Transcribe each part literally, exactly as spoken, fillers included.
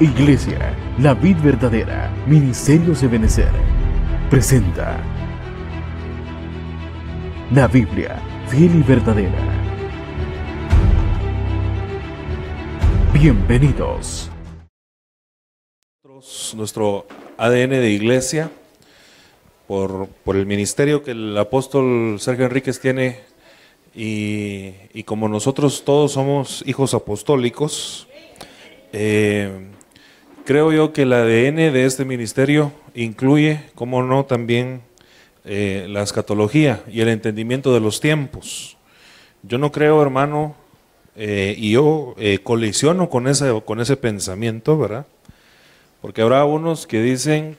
Iglesia, la vid verdadera, Ministerios de Benecer, presenta la Biblia fiel y verdadera. Bienvenidos. Nuestro A D N de Iglesia, por, por el ministerio que el apóstol Sergio Enríquez tiene, y, y como nosotros todos somos hijos apostólicos, eh, creo yo que el A D N de este ministerio incluye, como no, también eh, la escatología y el entendimiento de los tiempos. Yo no creo, hermano, eh, y yo eh, colisiono con ese, con ese pensamiento, ¿verdad? Porque habrá unos que dicen,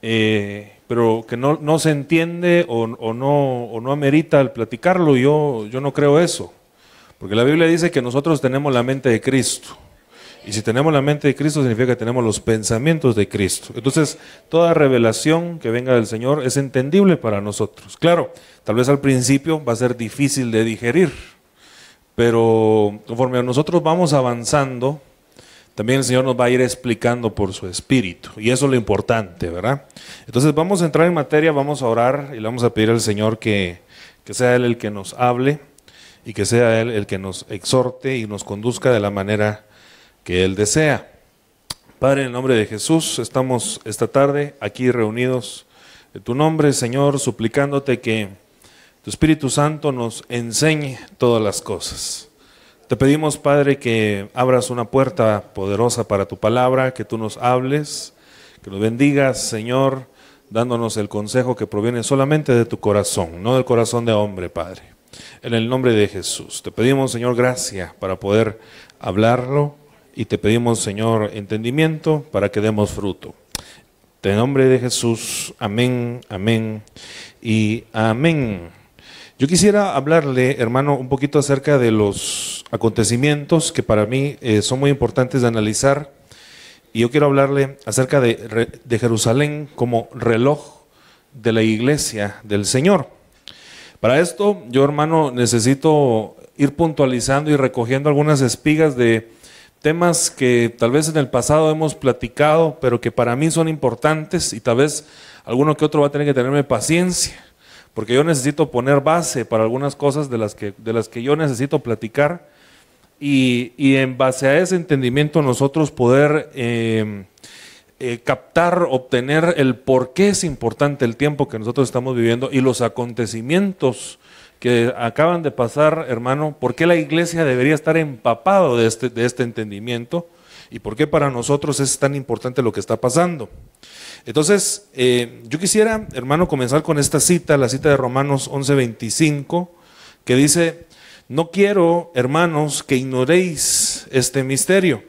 eh, pero que no, no se entiende o, o, no, o no amerita el platicarlo. Yo, yo no creo eso, porque la Biblia dice que nosotros tenemos la mente de Cristo. Y si tenemos la mente de Cristo, significa que tenemos los pensamientos de Cristo. Entonces, toda revelación que venga del Señor es entendible para nosotros. Claro, tal vez al principio va a ser difícil de digerir, pero conforme nosotros vamos avanzando, también el Señor nos va a ir explicando por su Espíritu. Y eso es lo importante, ¿verdad? Entonces, vamos a entrar en materia, vamos a orar y le vamos a pedir al Señor que, que sea Él el que nos hable y que sea Él el que nos exhorte y nos conduzca de la manera que Él desea. Padre, en el nombre de Jesús, estamos esta tarde aquí reunidos en tu nombre, Señor, suplicándote que tu Espíritu Santo nos enseñe todas las cosas. Te pedimos, Padre, que abras una puerta poderosa para tu palabra, que tú nos hables, que nos bendigas, Señor, dándonos el consejo que proviene solamente de tu corazón, no del corazón de hombre, Padre. En el nombre de Jesús, te pedimos, Señor, gracia para poder hablarlo. Y te pedimos, Señor, entendimiento para que demos fruto. En el nombre de Jesús, amén, amén y amén. Yo quisiera hablarle, hermano, un poquito acerca de los acontecimientos que para mí eh, son muy importantes de analizar. Y yo quiero hablarle acerca de, de Jerusalén como reloj de la iglesia del Señor. Para esto, yo, hermano, necesito ir puntualizando y recogiendo algunas espigas de temas que tal vez en el pasado hemos platicado, pero que para mí son importantes, y tal vez alguno que otro va a tener que tenerme paciencia, porque yo necesito poner base para algunas cosas de las que, de las que yo necesito platicar, y, y en base a ese entendimiento nosotros poder eh, eh, captar, obtener el por qué es importante el tiempo que nosotros estamos viviendo y los acontecimientos que acaban de pasar, hermano. ¿Por qué la iglesia debería estar empapado de este, de este entendimiento? ¿Y por qué para nosotros es tan importante lo que está pasando? Entonces, eh, yo quisiera, hermano, comenzar con esta cita, la cita de Romanos once veinticinco, que dice: no quiero, hermanos, que ignoréis este misterio,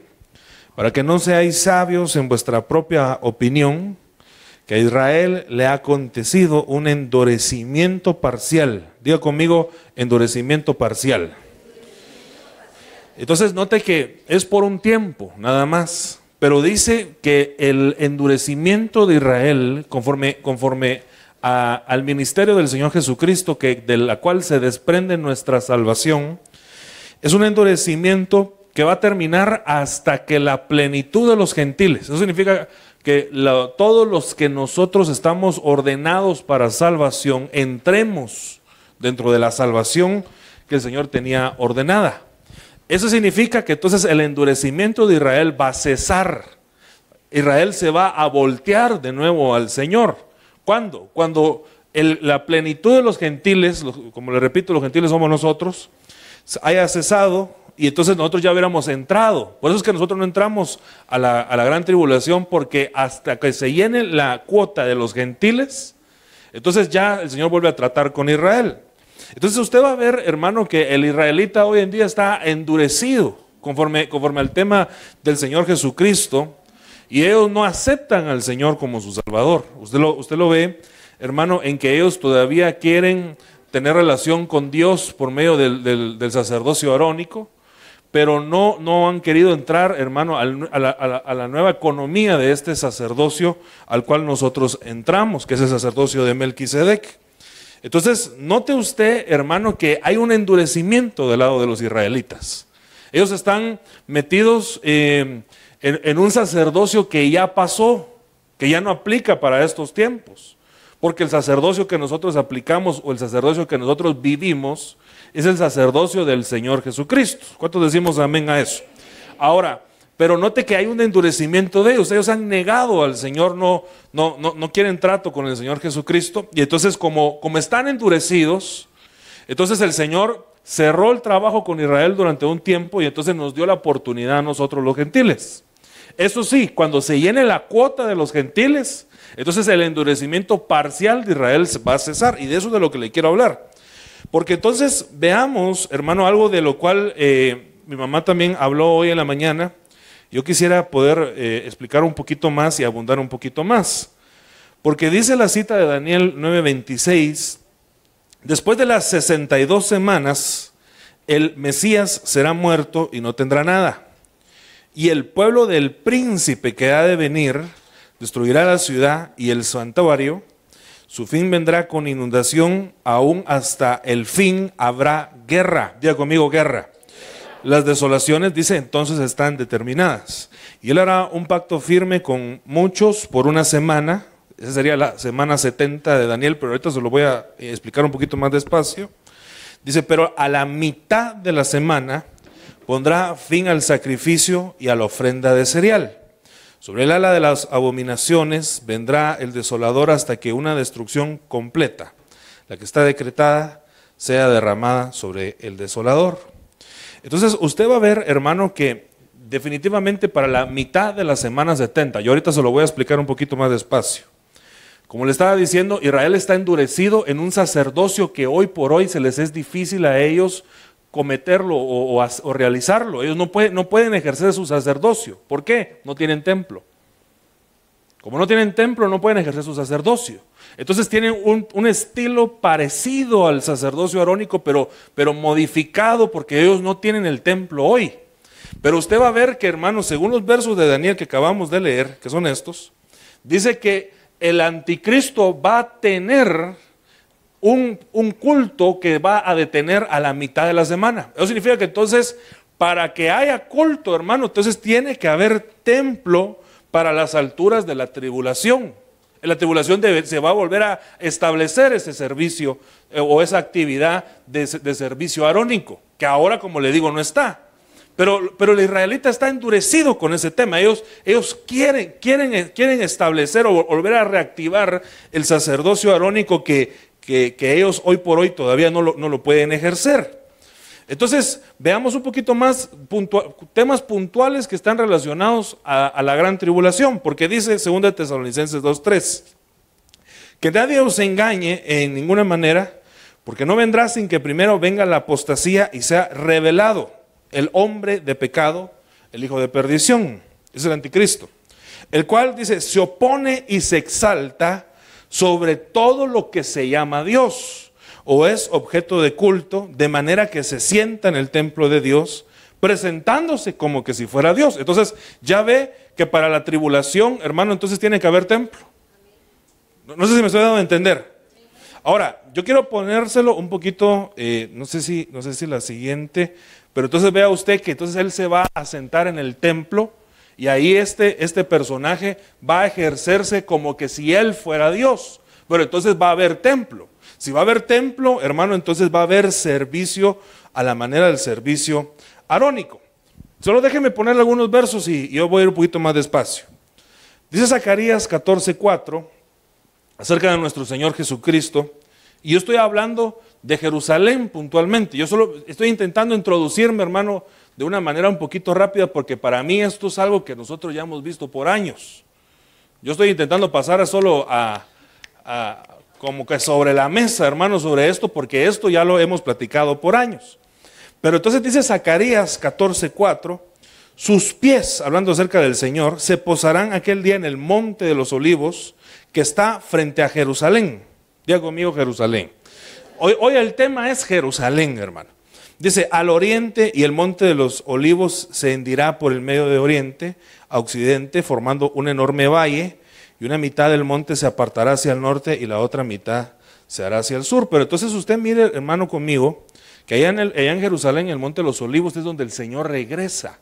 para que no seáis sabios en vuestra propia opinión, que a Israel le ha acontecido un endurecimiento parcial. Diga conmigo, endurecimiento parcial. Entonces note que es por un tiempo, nada más. Pero dice que el endurecimiento de Israel, conforme, conforme a, al ministerio del Señor Jesucristo, que, de la cual se desprende nuestra salvación, es un endurecimiento que va a terminar hasta que la plenitud de los gentiles. Eso significa que la, todos los que nosotros estamos ordenados para salvación, entremos dentro de la salvación que el Señor tenía ordenada. Eso significa que entonces el endurecimiento de Israel va a cesar. Israel se va a voltear de nuevo al Señor. ¿Cuándo? Cuando el, la plenitud de los gentiles, los, como le repito, los gentiles somos nosotros, haya cesado, y entonces nosotros ya hubiéramos entrado. Por eso es que nosotros no entramos a la, a la gran tribulación, porque hasta que se llene la cuota de los gentiles, entonces ya el Señor vuelve a tratar con Israel. Entonces usted va a ver, hermano, que el israelita hoy en día está endurecido conforme, conforme al tema del Señor Jesucristo, y ellos no aceptan al Señor como su Salvador. Usted lo, usted lo ve, hermano, en que ellos todavía quieren tener relación con Dios por medio del, del, del sacerdocio arónico, pero no, no han querido entrar, hermano, a la, a, la, a la nueva economía de este sacerdocio al cual nosotros entramos, que es el sacerdocio de Melquisedec. Entonces, note usted, hermano, que hay un endurecimiento del lado de los israelitas. Ellos están metidos eh, en, en un sacerdocio que ya pasó, que ya no aplica para estos tiempos. Porque el sacerdocio que nosotros aplicamos o el sacerdocio que nosotros vivimos es el sacerdocio del Señor Jesucristo. ¿Cuántos decimos amén a eso? Ahora, pero note que hay un endurecimiento de ellos. Ellos han negado al Señor, no, no, no, no quieren trato con el Señor Jesucristo. Y entonces como, como están endurecidos, entonces el Señor cerró el trabajo con Israel durante un tiempo y entonces nos dio la oportunidad a nosotros los gentiles. Eso sí, cuando se llene la cuota de los gentiles, entonces el endurecimiento parcial de Israel va a cesar, y de eso es de lo que le quiero hablar. Porque entonces veamos, hermano, algo de lo cual eh, mi mamá también habló hoy en la mañana. Yo quisiera poder eh, explicar un poquito más y abundar un poquito más. Porque dice la cita de Daniel nueve veintiséis, después de las sesenta y dos semanas, el Mesías será muerto y no tendrá nada. Y el pueblo del príncipe que ha de venir destruirá la ciudad y el santuario. Su fin vendrá con inundación, aún hasta el fin habrá guerra. Diga conmigo, guerra. Las desolaciones, dice, entonces están determinadas. Y él hará un pacto firme con muchos por una semana. Esa sería la semana setenta de Daniel, pero ahorita se lo voy a explicar un poquito más despacio. Dice, pero a la mitad de la semana pondrá fin al sacrificio y a la ofrenda de cereal. Sobre el ala de las abominaciones vendrá el desolador hasta que una destrucción completa, la que está decretada, sea derramada sobre el desolador. Entonces usted va a ver, hermano, que definitivamente para la mitad de la semana setenta, yo ahorita se lo voy a explicar un poquito más despacio. Como le estaba diciendo, Israel está endurecido en un sacerdocio que hoy por hoy se les es difícil a ellos cometerlo o, o, o realizarlo. Ellos no, puede, no pueden ejercer su sacerdocio. ¿Por qué? No tienen templo. Como no tienen templo, no pueden ejercer su sacerdocio. Entonces tienen un, un estilo parecido al sacerdocio arónico, pero, pero modificado, porque ellos no tienen el templo hoy. Pero usted va a ver que, hermanos, según los versos de Daniel que acabamos de leer, que son estos, dice que el anticristo va a tener Un, un culto que va a detener a la mitad de la semana. Eso significa que entonces, para que haya culto, hermano, entonces tiene que haber templo para las alturas de la tribulación. En la tribulación debe, se va a volver a establecer ese servicio eh, o esa actividad de, de servicio arónico, que ahora, como le digo, no está. Pero, pero el israelita está endurecido con ese tema. Ellos, ellos quieren, quieren, quieren establecer o volver a reactivar el sacerdocio arónico que Que, que ellos hoy por hoy todavía no lo, no lo pueden ejercer. Entonces, veamos un poquito más puntual, temas puntuales que están relacionados a, a la gran tribulación, porque dice segunda Tesalonicenses dos tres, que nadie os engañe en ninguna manera, porque no vendrá sin que primero venga la apostasía y sea revelado el hombre de pecado, el hijo de perdición, es el anticristo, el cual, dice, se opone y se exalta sobre todo lo que se llama Dios o es objeto de culto, de manera que se sienta en el templo de Dios, presentándose como que si fuera Dios. Entonces ya ve que para la tribulación, hermano, entonces tiene que haber templo. No sé si me estoy dando a entender. Ahora, yo quiero ponérselo un poquito, eh, no sé si, no sé si la siguiente, pero entonces vea usted que entonces él se va a sentar en el templo. Y ahí este, este personaje va a ejercerse como que si él fuera Dios. Pero entonces va a haber templo. Si va a haber templo, hermano, entonces va a haber servicio a la manera del servicio arónico. Solo déjeme ponerle algunos versos y yo voy a ir un poquito más despacio. Dice Zacarías catorce cuatro, acerca de nuestro Señor Jesucristo. Y yo estoy hablando de Jerusalén puntualmente. Yo solo estoy intentando introducirme, hermano, de una manera un poquito rápida, porque para mí esto es algo que nosotros ya hemos visto por años. Yo estoy intentando pasar solo a, a como que sobre la mesa, hermano, sobre esto, porque esto ya lo hemos platicado por años. Pero entonces dice Zacarías catorce cuatro, sus pies, hablando acerca del Señor, se posarán aquel día en el Monte de los Olivos, que está frente a Jerusalén. Diga conmigo, Jerusalén. Hoy, hoy el tema es Jerusalén, hermano. Dice, al oriente, y el Monte de los Olivos se hendirá por el medio de oriente a occidente, formando un enorme valle, y una mitad del monte se apartará hacia el norte y la otra mitad se hará hacia el sur. Pero entonces usted mire, hermano, conmigo, que allá en, el, allá en Jerusalén, en el Monte de los Olivos, es donde el Señor regresa.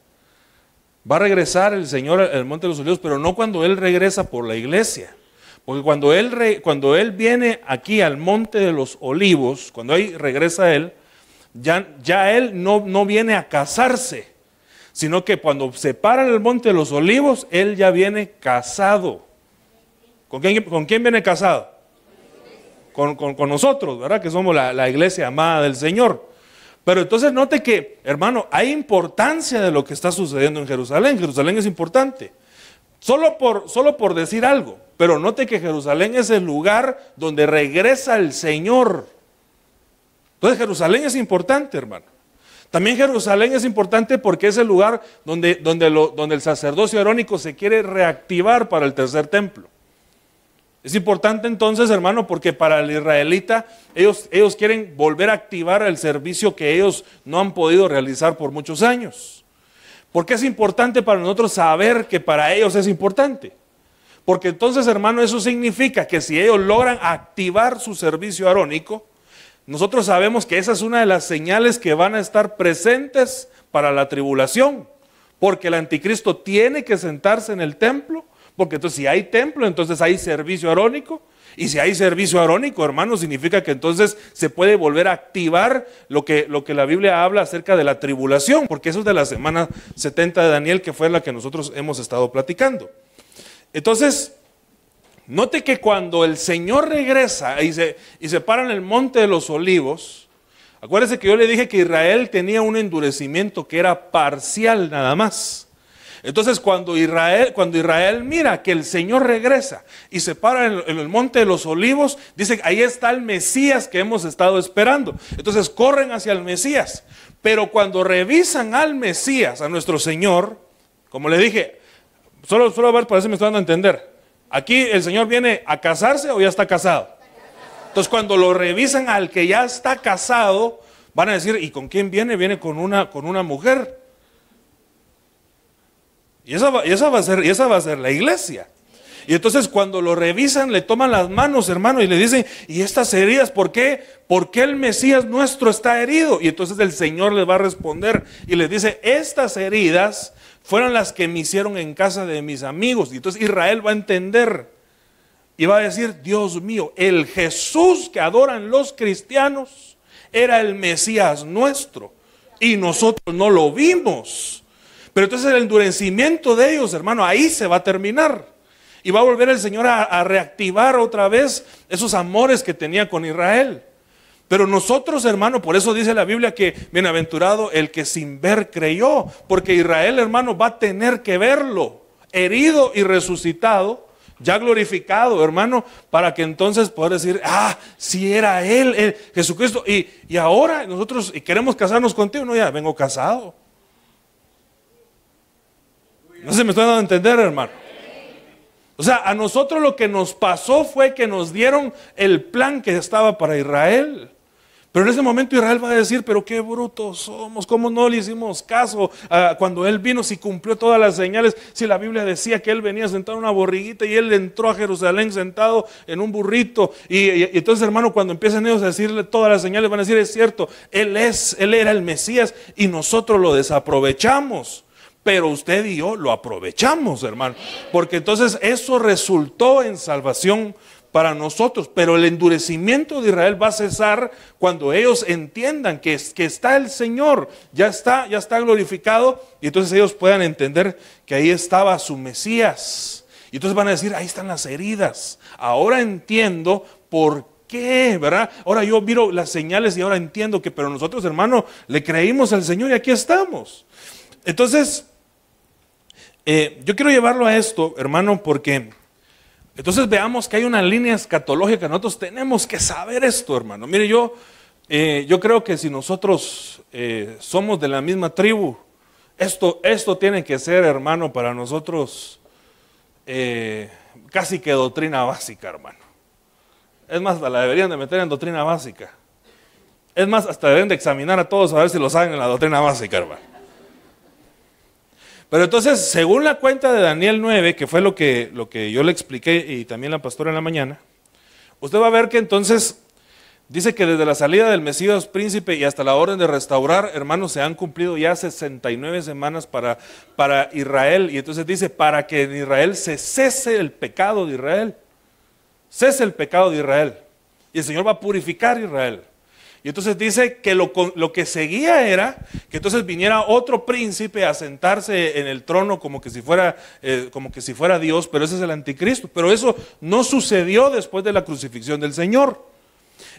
Va a regresar el Señor al Monte de los Olivos, pero no cuando Él regresa por la iglesia. Porque cuando Él, re, cuando él viene aquí al Monte de los Olivos, cuando ahí regresa Él, ya, ya Él no, no viene a casarse, sino que cuando se paran el Monte de los Olivos, Él ya viene casado. ¿Con quién, con quién viene casado? Con, con, con nosotros, ¿verdad? Que somos la, la iglesia amada del Señor. Pero entonces note que, hermano, hay importancia de lo que está sucediendo en Jerusalén. Jerusalén es importante. Solo por, solo por decir algo. Pero note que Jerusalén es el lugar donde regresa el Señor. Entonces Jerusalén es importante, hermano. También Jerusalén es importante porque es el lugar donde, donde, lo, donde el sacerdocio arónico se quiere reactivar para el tercer templo. Es importante entonces, hermano, porque para el israelita, ellos, ellos quieren volver a activar el servicio que ellos no han podido realizar por muchos años. Porque es importante para nosotros saber que para ellos es importante. Porque entonces, hermano, eso significa que si ellos logran activar su servicio arónico, nosotros sabemos que esa es una de las señales que van a estar presentes para la tribulación. Porque el anticristo tiene que sentarse en el templo. Porque entonces si hay templo, entonces hay servicio arónico. Y si hay servicio arónico, hermano, significa que entonces se puede volver a activar lo que, lo que la Biblia habla acerca de la tribulación. Porque eso es de la semana setenta de Daniel, que fue la que nosotros hemos estado platicando. Entonces, note que cuando el Señor regresa y se, y se para en el Monte de los Olivos, acuérdese que yo le dije que Israel tenía un endurecimiento que era parcial nada más. Entonces cuando Israel, cuando Israel mira que el Señor regresa y se para en, en el Monte de los Olivos, dicen, ahí está el Mesías que hemos estado esperando. Entonces corren hacia el Mesías. Pero cuando revisan al Mesías, a nuestro Señor, como le dije, solo, solo a ver, parece que me está dando a entender. Aquí el Señor viene a casarse o ya está casado. Entonces cuando lo revisan al que ya está casado, van a decir, ¿y con quién viene? Viene con una, con una mujer. Y esa, va, y, esa va a ser, y esa va a ser la iglesia. Y entonces cuando lo revisan, le toman las manos, hermano, y le dicen, ¿y estas heridas por qué? ¿Por qué el Mesías nuestro está herido? Y entonces el Señor les va a responder y les dice, estas heridas fueron las que me hicieron en casa de mis amigos. Y entonces Israel va a entender y va a decir, Dios mío, el Jesús que adoran los cristianos era el Mesías nuestro y nosotros no lo vimos. Pero entonces el endurecimiento de ellos, hermano, ahí se va a terminar. Y va a volver el Señor a, a reactivar otra vez esos amores que tenía con Israel. Pero nosotros, hermano, por eso dice la Biblia que bienaventurado el que sin ver creyó. Porque Israel, hermano, va a tener que verlo, herido y resucitado, ya glorificado, hermano, para que entonces pueda decir, ah, si era Él, él Jesucristo. Y, y ahora nosotros queremos casarnos contigo. No, ya vengo casado. No se me está dando a entender, hermano. O sea, a nosotros lo que nos pasó fue que nos dieron el plan que estaba para Israel. Pero en ese momento Israel va a decir, pero qué brutos somos, cómo no le hicimos caso ah, cuando Él vino, si cumplió todas las señales, si la Biblia decía que Él venía sentado en una borriguita y Él entró a Jerusalén sentado en un burrito. Y, y, y entonces, hermano, cuando empiezan ellos a decirle todas las señales, van a decir, es cierto, Él es, Él era el Mesías y nosotros lo desaprovechamos. Pero usted y yo lo aprovechamos, hermano, porque entonces eso resultó en salvación para nosotros. Pero el endurecimiento de Israel va a cesar cuando ellos entiendan que, que está el Señor, ya está, ya está glorificado, y entonces ellos puedan entender que ahí estaba su Mesías. Y entonces van a decir, ahí están las heridas, ahora entiendo por qué. ¿Qué? ¿Verdad? Ahora yo miro las señales y ahora entiendo que, pero nosotros, hermano, le creímos al Señor y aquí estamos. Entonces, Eh, yo quiero llevarlo a esto, hermano, porque entonces veamos que hay una línea escatológica. Nosotros tenemos que saber esto, hermano. Mire, yo, eh, yo creo que si nosotros eh, somos de la misma tribu, esto, esto tiene que ser, hermano, para nosotros eh, casi que doctrina básica, hermano. Es más, la deberían de meter en doctrina básica. Es más, hasta deben de examinar a todos a ver si lo saben en la doctrina básica, hermano. Pero entonces, según la cuenta de Daniel nueve, que fue lo que, lo que yo le expliqué y también la pastora en la mañana, usted va a ver que entonces Dice que desde la salida del Mesías Príncipe y hasta la orden de restaurar, hermanos, se han cumplido ya sesenta y nueve semanas para, para Israel. Y entonces dice, para que en Israel se cese el pecado de Israel. Cese el pecado de Israel. Y el Señor va a purificar a Israel. Y entonces dice que lo, lo que seguía era que entonces viniera otro príncipe a sentarse en el trono como que si fuera, eh, como que si fuera Dios, pero ese es el anticristo. Pero eso no sucedió después de la crucifixión del Señor.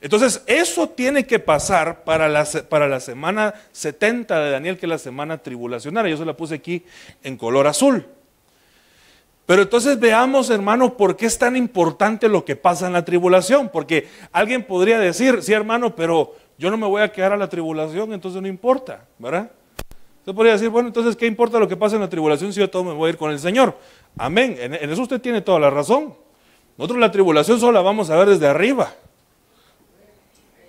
Entonces eso tiene que pasar para la, para la semana setenta de Daniel, que es la semana tribulacionaria. Yo se la puse aquí en color azul. Pero entonces veamos, hermano, por qué es tan importante lo que pasa en la tribulación. Porque alguien podría decir, sí, hermano, pero yo no me voy a quedar a la tribulación, entonces no importa, ¿verdad? Usted podría decir, bueno, entonces, ¿qué importa lo que pasa en la tribulación si yo todo me voy a ir con el Señor? Amén, en, en eso usted tiene toda la razón. Nosotros la tribulación solo la vamos a ver desde arriba.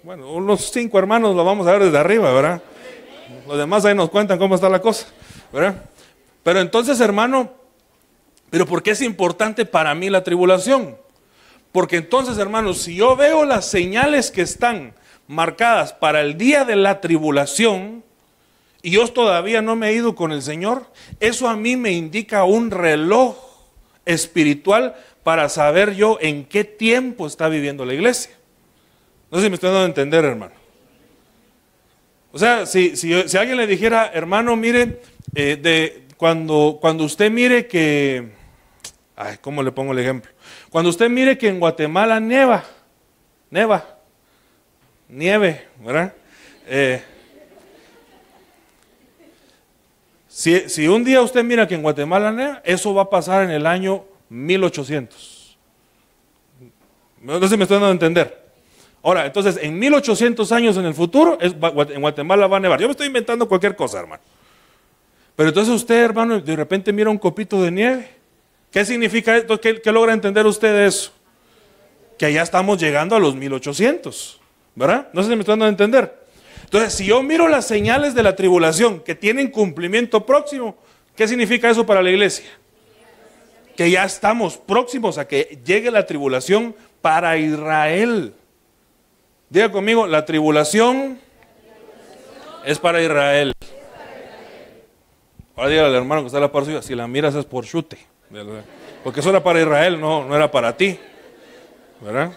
Bueno, unos cinco hermanos la vamos a ver desde arriba, ¿verdad? Los demás ahí nos cuentan cómo está la cosa, ¿verdad? Pero entonces, hermano, pero ¿por qué es importante para mí la tribulación? Porque entonces, hermanos, si yo veo las señales que están marcadas para el día de la tribulación y yo todavía no me he ido con el Señor, eso a mí me indica un reloj espiritual para saber yo en qué tiempo está viviendo la iglesia. No sé si me estoy dando a entender, hermano. O sea, si, si, si alguien le dijera, hermano, mire, eh, de, cuando, cuando usted mire que... Ay, ¿cómo le pongo el ejemplo? Cuando usted mire que en Guatemala nieva, nieva, nieve, ¿verdad? Eh, si, si un día usted mira que en Guatemala nieva, eso va a pasar en el año mil ochocientos. No sé si me estoy dando a entender. Ahora, entonces, en mil ochocientos años en el futuro, es, en Guatemala va a nevar. Yo me estoy inventando cualquier cosa, hermano. Pero entonces usted, hermano, de repente mira un copito de nieve. ¿Qué significa esto? ¿Qué, qué logra entender usted de eso? Que ya estamos llegando a los mil ochocientos, ¿verdad? No sé si me están dando a entender. Entonces, si yo miro las señales de la tribulación que tienen cumplimiento próximo, ¿qué significa eso para la iglesia? Que ya estamos próximos a que llegue la tribulación para Israel. Diga conmigo, la tribulación, la tribulación es para Israel. Es para Israel. Ahora dígale al hermano que está a la par suya, si la miras es por chute. Porque eso era para Israel, no, no era para ti, ¿verdad?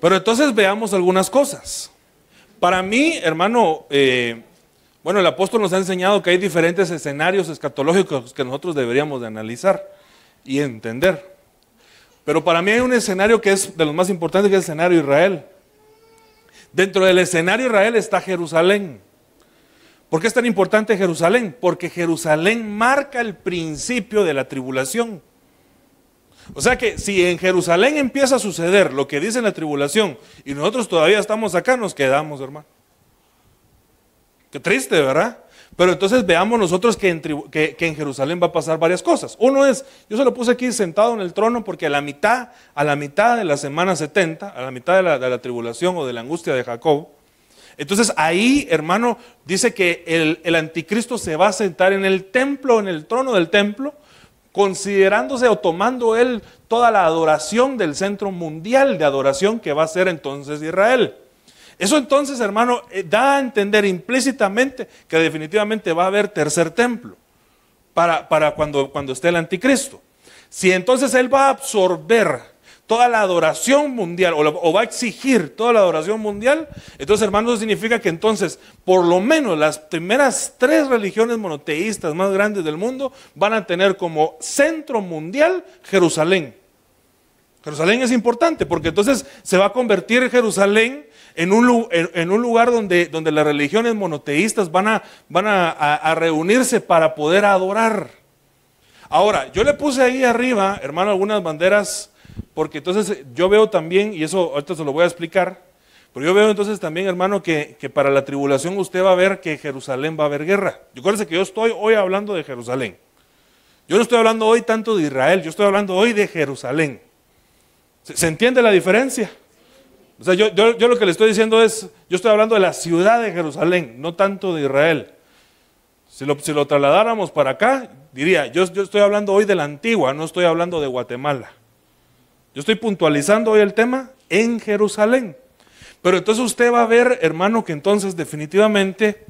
Pero entonces veamos algunas cosas. Para mí, hermano, eh, bueno, el apóstol nos ha enseñado que hay diferentes escenarios escatológicos que nosotros deberíamos de analizar y entender. Pero para mí hay un escenario que es de los más importantes, que es el escenario Israel. Dentro del escenario Israel está Jerusalén. ¿Por qué es tan importante Jerusalén? Porque Jerusalén marca el principio de la tribulación. O sea que si en Jerusalén empieza a suceder lo que dice en la tribulación y nosotros todavía estamos acá, nos quedamos, hermano. Qué triste, ¿verdad? Pero entonces veamos nosotros que en, tribu, que, que en Jerusalén va a pasar varias cosas. Uno es, yo se lo puse aquí sentado en el trono porque a la mitad, a la mitad de la semana setenta, a la mitad de la, de la tribulación o de la angustia de Jacob, entonces ahí, hermano, dice que el, el anticristo se va a sentar en el templo, en el trono del templo, considerándose o tomando él toda la adoración del centro mundial de adoración que va a ser entonces Israel. Eso entonces, hermano, da a entender implícitamente que definitivamente va a haber tercer templo para, para cuando, cuando esté el anticristo. Si entonces él va a absorber toda la adoración mundial, o, la, o va a exigir toda la adoración mundial, entonces, hermanos, eso significa que entonces, por lo menos las primeras tres religiones monoteístas más grandes del mundo, van a tener como centro mundial Jerusalén. Jerusalén es importante, porque entonces se va a convertir Jerusalén en un, en, en un lugar donde, donde las religiones monoteístas van, a, van a, a, a reunirse para poder adorar. Ahora, yo le puse ahí arriba, hermano, algunas banderas. Porque entonces yo veo también, y eso ahorita se lo voy a explicar, pero yo veo entonces también, hermano, que, que para la tribulación usted va a ver que Jerusalén va a haber guerra. Y acuérdense que yo estoy hoy hablando de Jerusalén. Yo no estoy hablando hoy tanto de Israel, yo estoy hablando hoy de Jerusalén. ¿Se, se entiende la diferencia? O sea, yo, yo, yo lo que le estoy diciendo es, yo estoy hablando de la ciudad de Jerusalén, no tanto de Israel. Si lo, si lo trasladáramos para acá, diría, yo, yo estoy hablando hoy de la antigua, no estoy hablando de Guatemala. Yo estoy puntualizando hoy el tema en Jerusalén. Pero entonces usted va a ver, hermano, que entonces definitivamente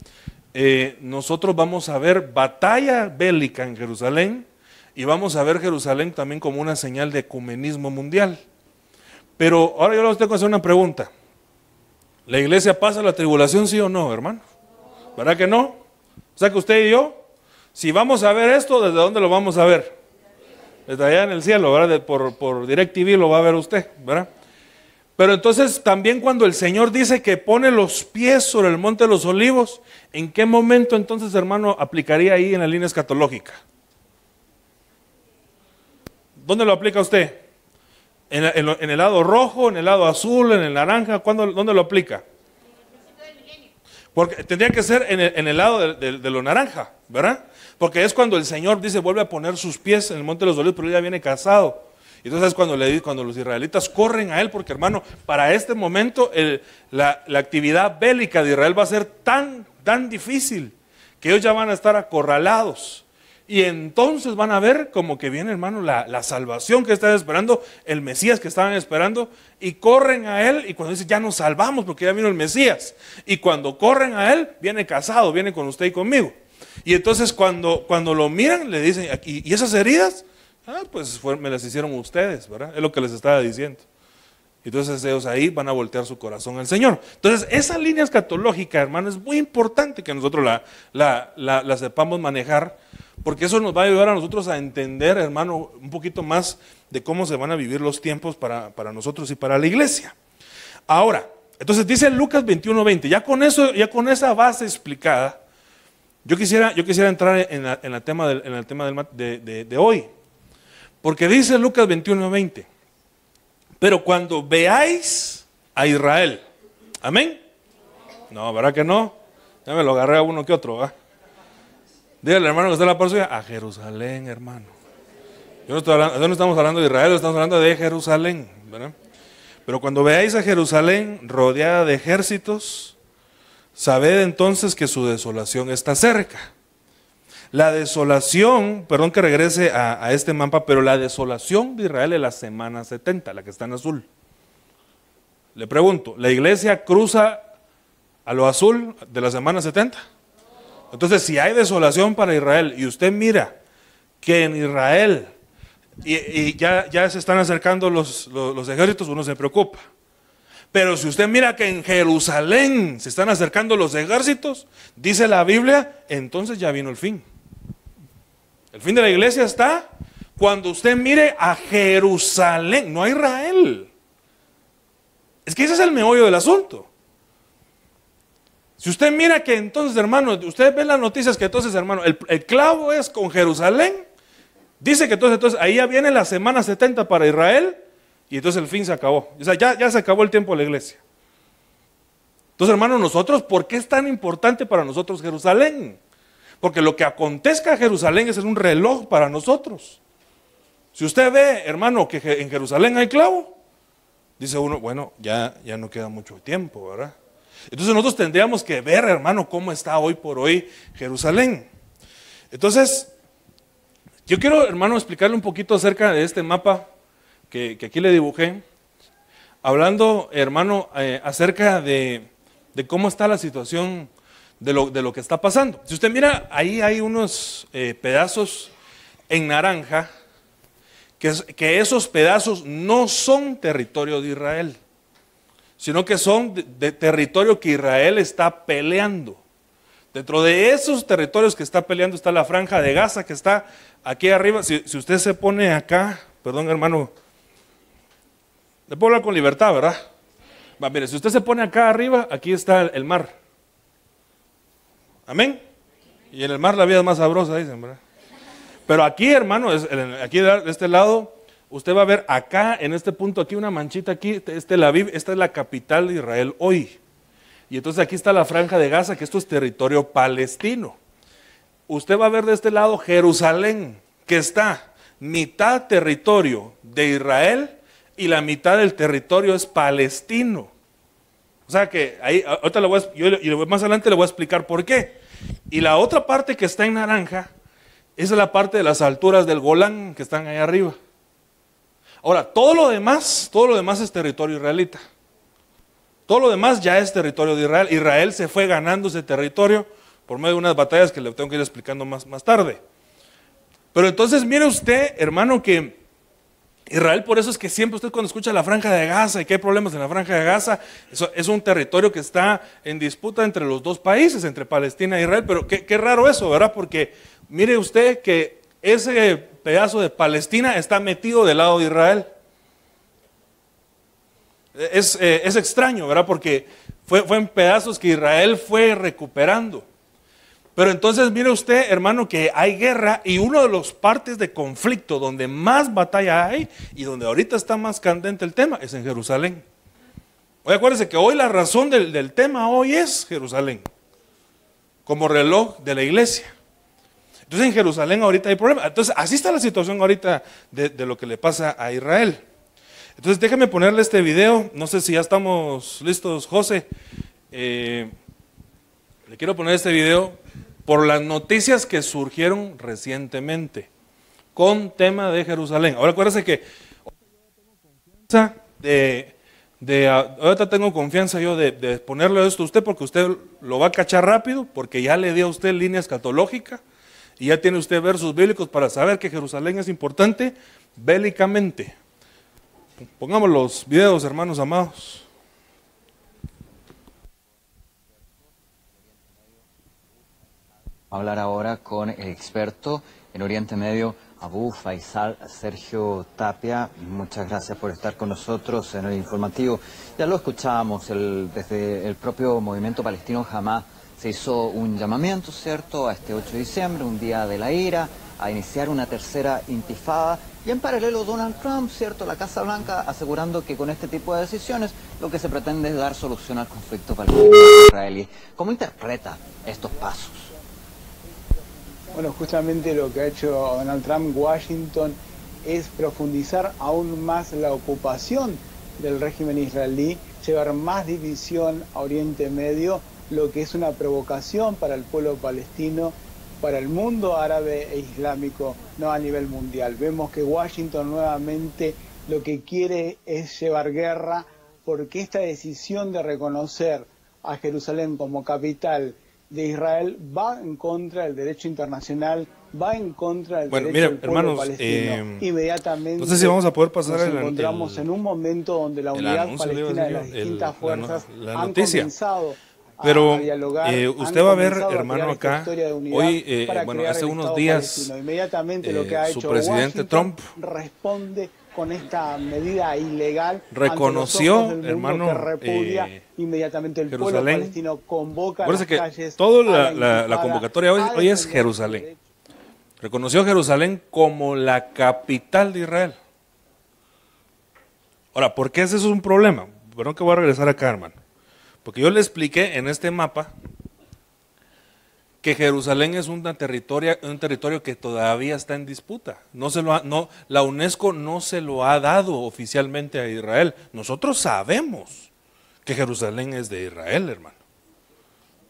eh, nosotros vamos a ver batalla bélica en Jerusalén, y vamos a ver Jerusalén también como una señal de ecumenismo mundial. Pero ahora yo les tengo que hacer una pregunta. ¿La iglesia pasa la tribulación, sí o no, hermano? ¿Verdad que no? O sea que usted y yo, si vamos a ver esto, ¿desde dónde lo vamos a ver? Desde allá en el cielo, ¿verdad? De, por, por DirecTV lo va a ver usted, ¿verdad? Pero entonces también cuando el Señor dice que pone los pies sobre el Monte de los Olivos, ¿en qué momento entonces, hermano, aplicaría ahí en la línea escatológica? ¿Dónde lo aplica usted? ¿En, en, en el lado rojo, en el lado azul, en el naranja? ¿Cuándo, dónde lo aplica? Porque tendría que ser en el, en el lado de, de, de lo naranja, ¿verdad? Porque es cuando el Señor dice, vuelve a poner sus pies en el Monte de los Olivos, pero él ya viene casado. Entonces es cuando, le, cuando los israelitas corren a él, porque hermano, para este momento el, la, la actividad bélica de Israel va a ser tan, tan difícil, que ellos ya van a estar acorralados. Y entonces van a ver como que viene, hermano, la, la salvación que están esperando, el Mesías que estaban esperando, y corren a él, y cuando dice ya nos salvamos porque ya vino el Mesías, y cuando corren a él, viene casado, viene con usted y conmigo. Y entonces cuando, cuando lo miran, le dicen, ¿y esas heridas? Ah, pues fue, me las hicieron ustedes, ¿verdad? Es lo que les estaba diciendo. Entonces ellos ahí van a voltear su corazón al Señor. Entonces esa línea escatológica, hermano, es muy importante que nosotros la, la, la, la sepamos manejar, porque eso nos va a ayudar a nosotros a entender, hermano, un poquito más de cómo se van a vivir los tiempos para, para nosotros y para la iglesia. Ahora, entonces dice Lucas veintiuno veinte, ya con eso, ya con esa base explicada, yo quisiera, yo quisiera entrar en, la, en, la tema del, en el tema del, de, de, de hoy, porque dice Lucas veintiuno veinte, pero cuando veáis a Israel, ¿amén? No, ¿verdad que no? Ya me lo agarré a uno que otro, ¿verdad? Dígale, hermano, que está en la par suya, a Jerusalén, hermano. Yo no, estoy hablando, no estamos hablando de Israel, estamos hablando de Jerusalén, ¿verdad? Pero cuando veáis a Jerusalén rodeada de ejércitos, sabed entonces que su desolación está cerca. La desolación, perdón que regrese a, a este mapa, pero la desolación de Israel es la semana setenta, la que está en azul. Le pregunto, ¿la iglesia cruza a lo azul de la semana setenta? Entonces, si hay desolación para Israel y usted mira que en Israel y, y ya, ya se están acercando los, los, los ejércitos, uno se preocupa. Pero si usted mira que en Jerusalén se están acercando los ejércitos, dice la Biblia, entonces ya vino el fin. El fin de la iglesia está cuando usted mire a Jerusalén, no a Israel. Es que ese es el meollo del asunto. Si usted mira que entonces, hermano, usted ve las noticias que entonces, hermano, el, el clavo es con Jerusalén, dice que entonces, entonces ahí ya viene la semana setenta para Israel, y entonces el fin se acabó. O sea, ya, ya se acabó el tiempo de la iglesia. Entonces, hermano, nosotros, ¿por qué es tan importante para nosotros Jerusalén? Porque lo que acontezca en Jerusalén es un reloj para nosotros. Si usted ve, hermano, que en Jerusalén hay clavo, dice uno, bueno, ya, ya no queda mucho tiempo, ¿verdad? Entonces nosotros tendríamos que ver, hermano, cómo está hoy por hoy Jerusalén. Entonces, yo quiero, hermano, explicarle un poquito acerca de este mapa que, que aquí le dibujé, hablando, hermano, eh, acerca de, de cómo está la situación de lo, de lo que está pasando. Si usted mira, ahí hay unos eh, pedazos en naranja, que, que esos pedazos no son territorio de Israel, sino que son de, de territorio que Israel está peleando. Dentro de esos territorios que está peleando está la franja de Gaza, que está aquí arriba. Si, si usted se pone acá, perdón, hermano, le puedo hablar con libertad, ¿verdad? Va, mire, si usted se pone acá arriba, aquí está el, el mar. Amén. Y en el mar la vida es más sabrosa, dicen, ¿verdad? Pero aquí, hermano, es, aquí de este lado, usted va a ver acá, en este punto, aquí una manchita, aquí, este Tel Aviv, esta es la capital de Israel hoy. Y entonces aquí está la franja de Gaza, que esto es territorio palestino. Usted va a ver de este lado Jerusalén, que está mitad territorio de Israel y la mitad del territorio es palestino. O sea que ahí, ahorita le voy a, yo, y más adelante le voy a explicar por qué. Y la otra parte que está en naranja, esa es la parte de las alturas del Golán, que están ahí arriba. Ahora, todo lo demás, todo lo demás es territorio israelita. Todo lo demás ya es territorio de Israel. Israel se fue ganando ese territorio por medio de unas batallas que le tengo que ir explicando más, más tarde. Pero entonces mire usted, hermano, que Israel, por eso es que siempre usted cuando escucha la Franja de Gaza y que hay problemas en la Franja de Gaza, eso es un territorio que está en disputa entre los dos países, entre Palestina e Israel. Pero qué, qué raro eso, ¿verdad? Porque mire usted que ese pedazo de Palestina está metido del lado de Israel. Es, eh, es extraño, ¿verdad? Porque fue, fue en pedazos que Israel fue recuperando. Pero entonces mire usted, hermano, que hay guerra, y uno de los partes de conflicto donde más batalla hay y donde ahorita está más candente el tema es en Jerusalén. Hoy acuérdense que hoy la razón del, del tema hoy es Jerusalén, como reloj de la iglesia. Entonces en Jerusalén ahorita hay problemas. Entonces así está la situación ahorita de, de lo que le pasa a Israel. Entonces déjame ponerle este video, no sé si ya estamos listos, José. Eh, le quiero poner este video por las noticias que surgieron recientemente con tema de Jerusalén. Ahora acuérdense que de, de, ahorita tengo confianza yo de, de ponerle esto a usted, porque usted lo va a cachar rápido, porque ya le di a usted línea escatológica y ya tiene usted versos bíblicos para saber que Jerusalén es importante bélicamente. Pongamos los videos, hermanos amados. Hablar ahora con el experto en Oriente Medio, Abu Faisal, Sergio Tapia. Muchas gracias por estar con nosotros en el informativo. Ya lo escuchábamos, el, desde el propio movimiento palestino Hamas se hizo un llamamiento, ¿cierto?, a este ocho de diciembre, un día de la ira, a iniciar una tercera intifada. Y en paralelo Donald Trump, ¿cierto?, la Casa Blanca, asegurando que con este tipo de decisiones lo que se pretende es dar solución al conflicto palestino-israelí. ¿Cómo interpreta estos pasos? Bueno, justamente lo que ha hecho Donald Trump, Washington, es profundizar aún más la ocupación del régimen israelí, llevar más división a Oriente Medio, lo que es una provocación para el pueblo palestino, para el mundo árabe e islámico, no a nivel mundial. Vemos que Washington nuevamente lo que quiere es llevar guerra, porque esta decisión de reconocer a Jerusalén como capital de Israel va en contra del derecho internacional, va en contra del bueno, derecho mira, del pueblo hermanos, palestino. Eh, Inmediatamente no sé si vamos a poder pasar nos el, encontramos el, en un momento donde la unidad palestina de las distintas el, fuerzas la, la han comenzado a, pero a dialogar, eh, usted va a ver, hermano, acá hoy, eh, bueno, hace unos días Inmediatamente eh, lo que ha su hecho presidente Washington Trump responde con esta medida ilegal, reconoció, hermano, que repudia eh, inmediatamente el Jerusalén. Pueblo palestino convoca a las calles. Toda la, la, la convocatoria hoy, hoy es Jerusalén. Reconoció Jerusalén como la capital de Israel. Ahora, ¿por qué ese es un problema? Perdón que voy a regresar acá, hermano. Porque yo le expliqué en este mapa que Jerusalén es una territoria, un territorio que todavía está en disputa. No se lo ha, no, la UNESCO no se lo ha dado oficialmente a Israel. Nosotros sabemos que Jerusalén es de Israel, hermano.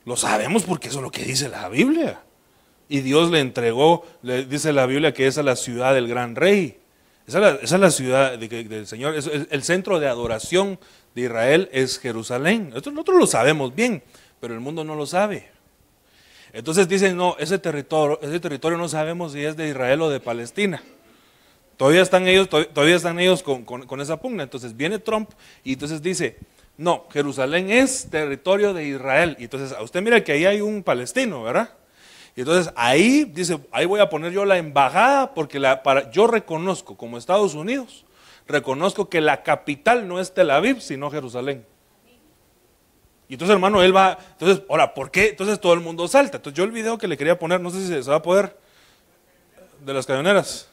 Lo sabemos porque eso es lo que dice la Biblia. Y Dios le entregó, le dice la Biblia que esa es la ciudad del gran rey. Esa es la, esa es la ciudad de, de, del Señor. Es, es, el centro de adoración de Israel es Jerusalén. Esto nosotros lo sabemos bien, pero el mundo no lo sabe. Entonces dicen, no, ese territorio, ese territorio no sabemos si es de Israel o de Palestina. Todavía están ellos, todavía están ellos con, con, con esa pugna. Entonces viene Trump y entonces dice, no, Jerusalén es territorio de Israel. Y entonces, a usted mira que ahí hay un palestino, ¿verdad? Y entonces ahí dice, ahí voy a poner yo la embajada, porque la, para, yo reconozco, como Estados Unidos, reconozco que la capital no es Tel Aviv, sino Jerusalén. Y entonces, hermano, él va, entonces, ahora, ¿por qué? Entonces todo el mundo salta. Entonces yo el video que le quería poner, no sé si se va a poder, de las cañoneras.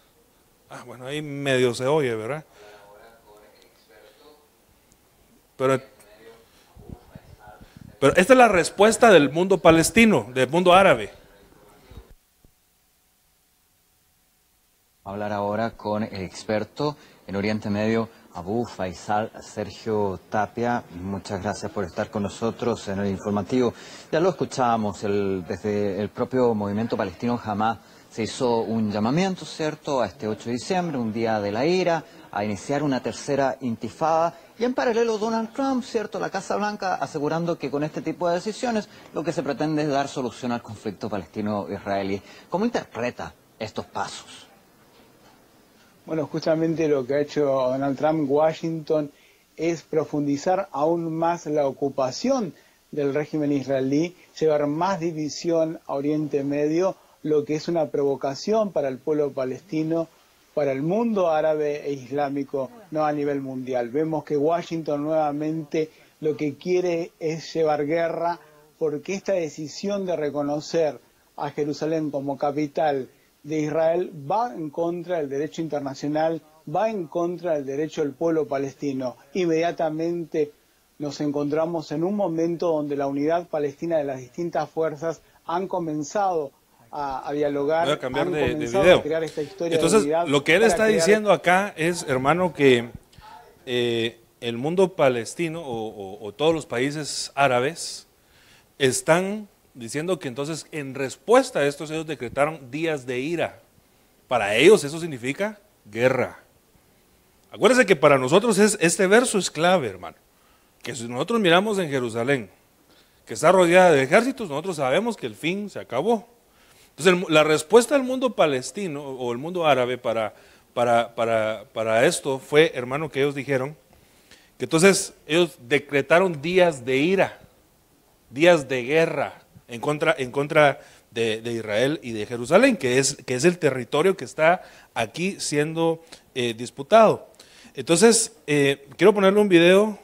Ah, bueno, ahí medio se oye, ¿verdad? Pero, pero esta es la respuesta del mundo palestino, del mundo árabe. Hablar ahora con el experto en Oriente Medio, Abu Faisal, Sergio Tapia. Muchas gracias por estar con nosotros en el informativo. Ya lo escuchábamos, el, desde el propio movimiento palestino Hamas se hizo un llamamiento, ¿cierto?, a este ocho de diciembre, un día de la ira, a iniciar una tercera intifada. Y en paralelo Donald Trump, ¿cierto?, la Casa Blanca, asegurando que con este tipo de decisiones lo que se pretende es dar solución al conflicto palestino-israelí. ¿Cómo interpreta estos pasos? Bueno, justamente lo que ha hecho Donald Trump, Washington, es profundizar aún más la ocupación del régimen israelí, llevar más división a Oriente Medio, lo que es una provocación para el pueblo palestino, para el mundo árabe e islámico, no a nivel mundial. Vemos que Washington nuevamente lo que quiere es llevar guerra, porque esta decisión de reconocer a Jerusalén como capital de Israel va en contra del derecho internacional, va en contra del derecho del pueblo palestino. Inmediatamente nos encontramos en un momento donde la unidad palestina de las distintas fuerzas han comenzado a, a dialogar, Voy a cambiar han de, comenzado de video. a crear esta historia. Entonces, de unidad lo que él está crear... diciendo acá es, hermano, que eh, el mundo palestino o, o, o todos los países árabes están diciendo que entonces en respuesta a estos ellos decretaron días de ira. Para ellos eso significa guerra. Acuérdense que para nosotros es, este verso es clave, hermano. Que si nosotros miramos en Jerusalén, que está rodeada de ejércitos, nosotros sabemos que el fin se acabó. Entonces el, la respuesta del mundo palestino o el mundo árabe para, para, para, para esto fue, hermano, que ellos dijeron que entonces ellos decretaron días de ira, días de guerra en contra, en contra de, de Israel y de Jerusalén, que es, que es el territorio que está aquí siendo eh, disputado. Entonces, eh, quiero ponerle un video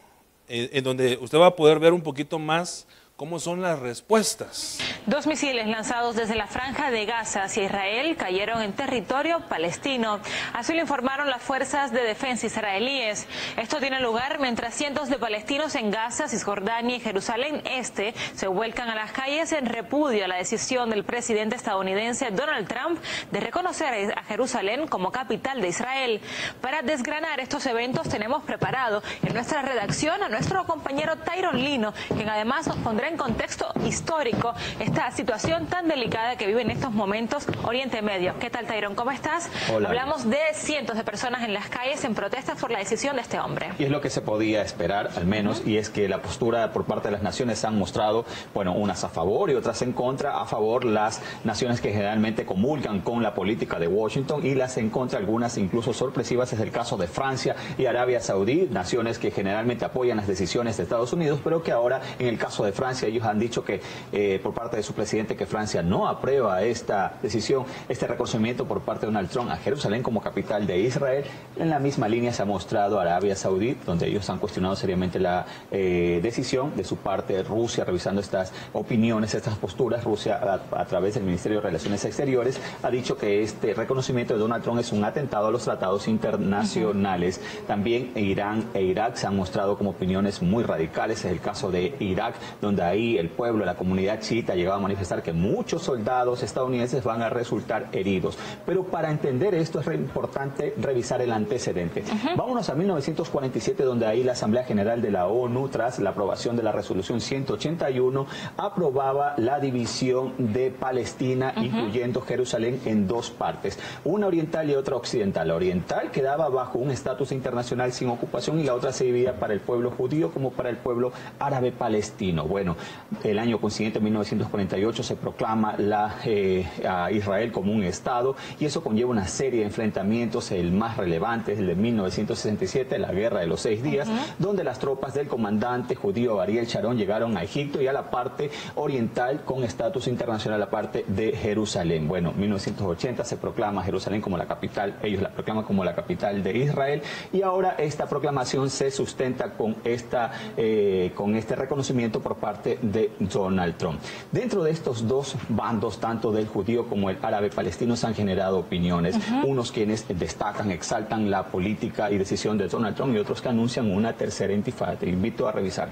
eh, en donde usted va a poder ver un poquito más cómo son las respuestas. Dos misiles lanzados desde la franja de Gaza hacia Israel cayeron en territorio palestino. Así lo informaron las fuerzas de defensa israelíes. Esto tiene lugar mientras cientos de palestinos en Gaza, Cisjordania y Jerusalén Este se vuelcan a las calles en repudio a la decisión del presidente estadounidense Donald Trump de reconocer a Jerusalén como capital de Israel. Para desgranar estos eventos tenemos preparado en nuestra redacción a nuestro compañero Tyron Lino, quien además nos pondrá en contexto histórico esta situación tan delicada que vive en estos momentos Oriente Medio. ¿Qué tal, Tairón? ¿Cómo estás? Hola. Hablamos de cientos de personas en las calles en protesta por la decisión de este hombre. Y es lo que se podía esperar, al menos, uh-huh. y es que la postura por parte de las naciones se han mostrado, bueno, unas a favor y otras en contra. A favor las naciones que generalmente comulgan con la política de Washington, y las en contra, algunas incluso sorpresivas, es el caso de Francia y Arabia Saudí, naciones que generalmente apoyan las decisiones de Estados Unidos, pero que ahora, en el caso de Francia, ellos han dicho que eh, por parte de su presidente que Francia no aprueba esta decisión, este reconocimiento por parte de Donald Trump a Jerusalén como capital de Israel. En la misma línea se ha mostrado Arabia Saudí, donde ellos han cuestionado seriamente la eh, decisión de su parte. Rusia, revisando estas opiniones, estas posturas, Rusia a, a través del Ministerio de Relaciones Exteriores ha dicho que este reconocimiento de Donald Trump es un atentado a los tratados internacionales. Uh-huh. También Irán e Irak se han mostrado como opiniones muy radicales. Es el caso de Irak, donde ahí el pueblo, la comunidad chiita, ha llegado a manifestar que muchos soldados estadounidenses van a resultar heridos. Pero para entender esto es re importante revisar el antecedente. Uh-huh. Vámonos a mil novecientos cuarenta y siete, donde ahí la Asamblea General de la ONU, tras la aprobación de la resolución ciento ochenta y uno, aprobaba la división de Palestina, uh-huh. incluyendo Jerusalén, en dos partes, una oriental y otra occidental. La oriental quedaba bajo un estatus internacional sin ocupación, y la otra se dividía para el pueblo judío como para el pueblo árabe palestino. Bueno, el año consiguiente, mil novecientos cuarenta y ocho, se proclama la, eh, a Israel como un Estado, y eso conlleva una serie de enfrentamientos. El más relevante es el de mil novecientos sesenta y siete, la Guerra de los Seis Días, uh-huh. donde las tropas del comandante judío Ariel Sharon llegaron a Egipto y a la parte oriental con estatus internacional, la parte de Jerusalén. Bueno, mil novecientos ochenta se proclama Jerusalén como la capital, ellos la proclaman como la capital de Israel, y ahora esta proclamación se sustenta con, esta, eh, con este reconocimiento por parte de Donald Trump. Dentro de estos dos bandos, tanto del judío como el árabe palestino, se han generado opiniones. Uh-huh. Unos quienes destacan, exaltan la política y decisión de Donald Trump, y otros que anuncian una tercera intifada. Te invito a revisar.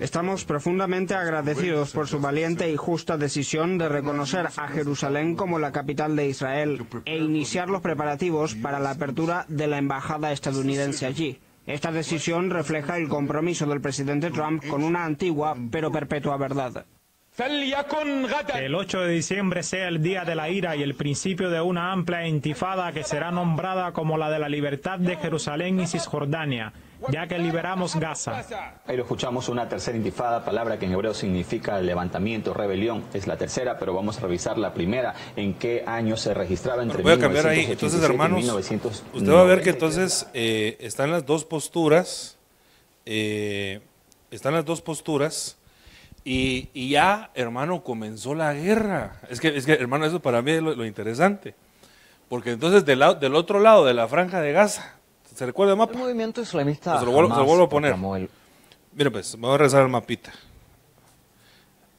Estamos profundamente agradecidos por su valiente y justa decisión de reconocer a Jerusalén como la capital de Israel e iniciar los preparativos para la apertura de la embajada estadounidense allí. Esta decisión refleja el compromiso del presidente Trump con una antigua pero perpetua verdad. Que el ocho de diciembre sea el día de la ira y el principio de una amplia intifada que será nombrada como la de la libertad de Jerusalén y Cisjordania, ya que liberamos Gaza. Ahí lo escuchamos, una tercera intifada, palabra que en hebreo significa levantamiento, rebelión. Es la tercera, pero vamos a revisar la primera, en qué año se registraba entre bueno, voy a cambiar ahí. Entonces, hermanos, usted va a ver que entonces eh, están las dos posturas, eh, están las dos posturas, Y, y ya, hermano, comenzó la guerra. Es que, es que hermano, eso para mí es lo, lo interesante. Porque entonces del, lado, del otro lado de la franja de Gaza, ¿se recuerda el mapa? El movimiento islamista pues se, lo vuelvo, se lo vuelvo a poner. El... Mira pues, vamos a rezar el mapita.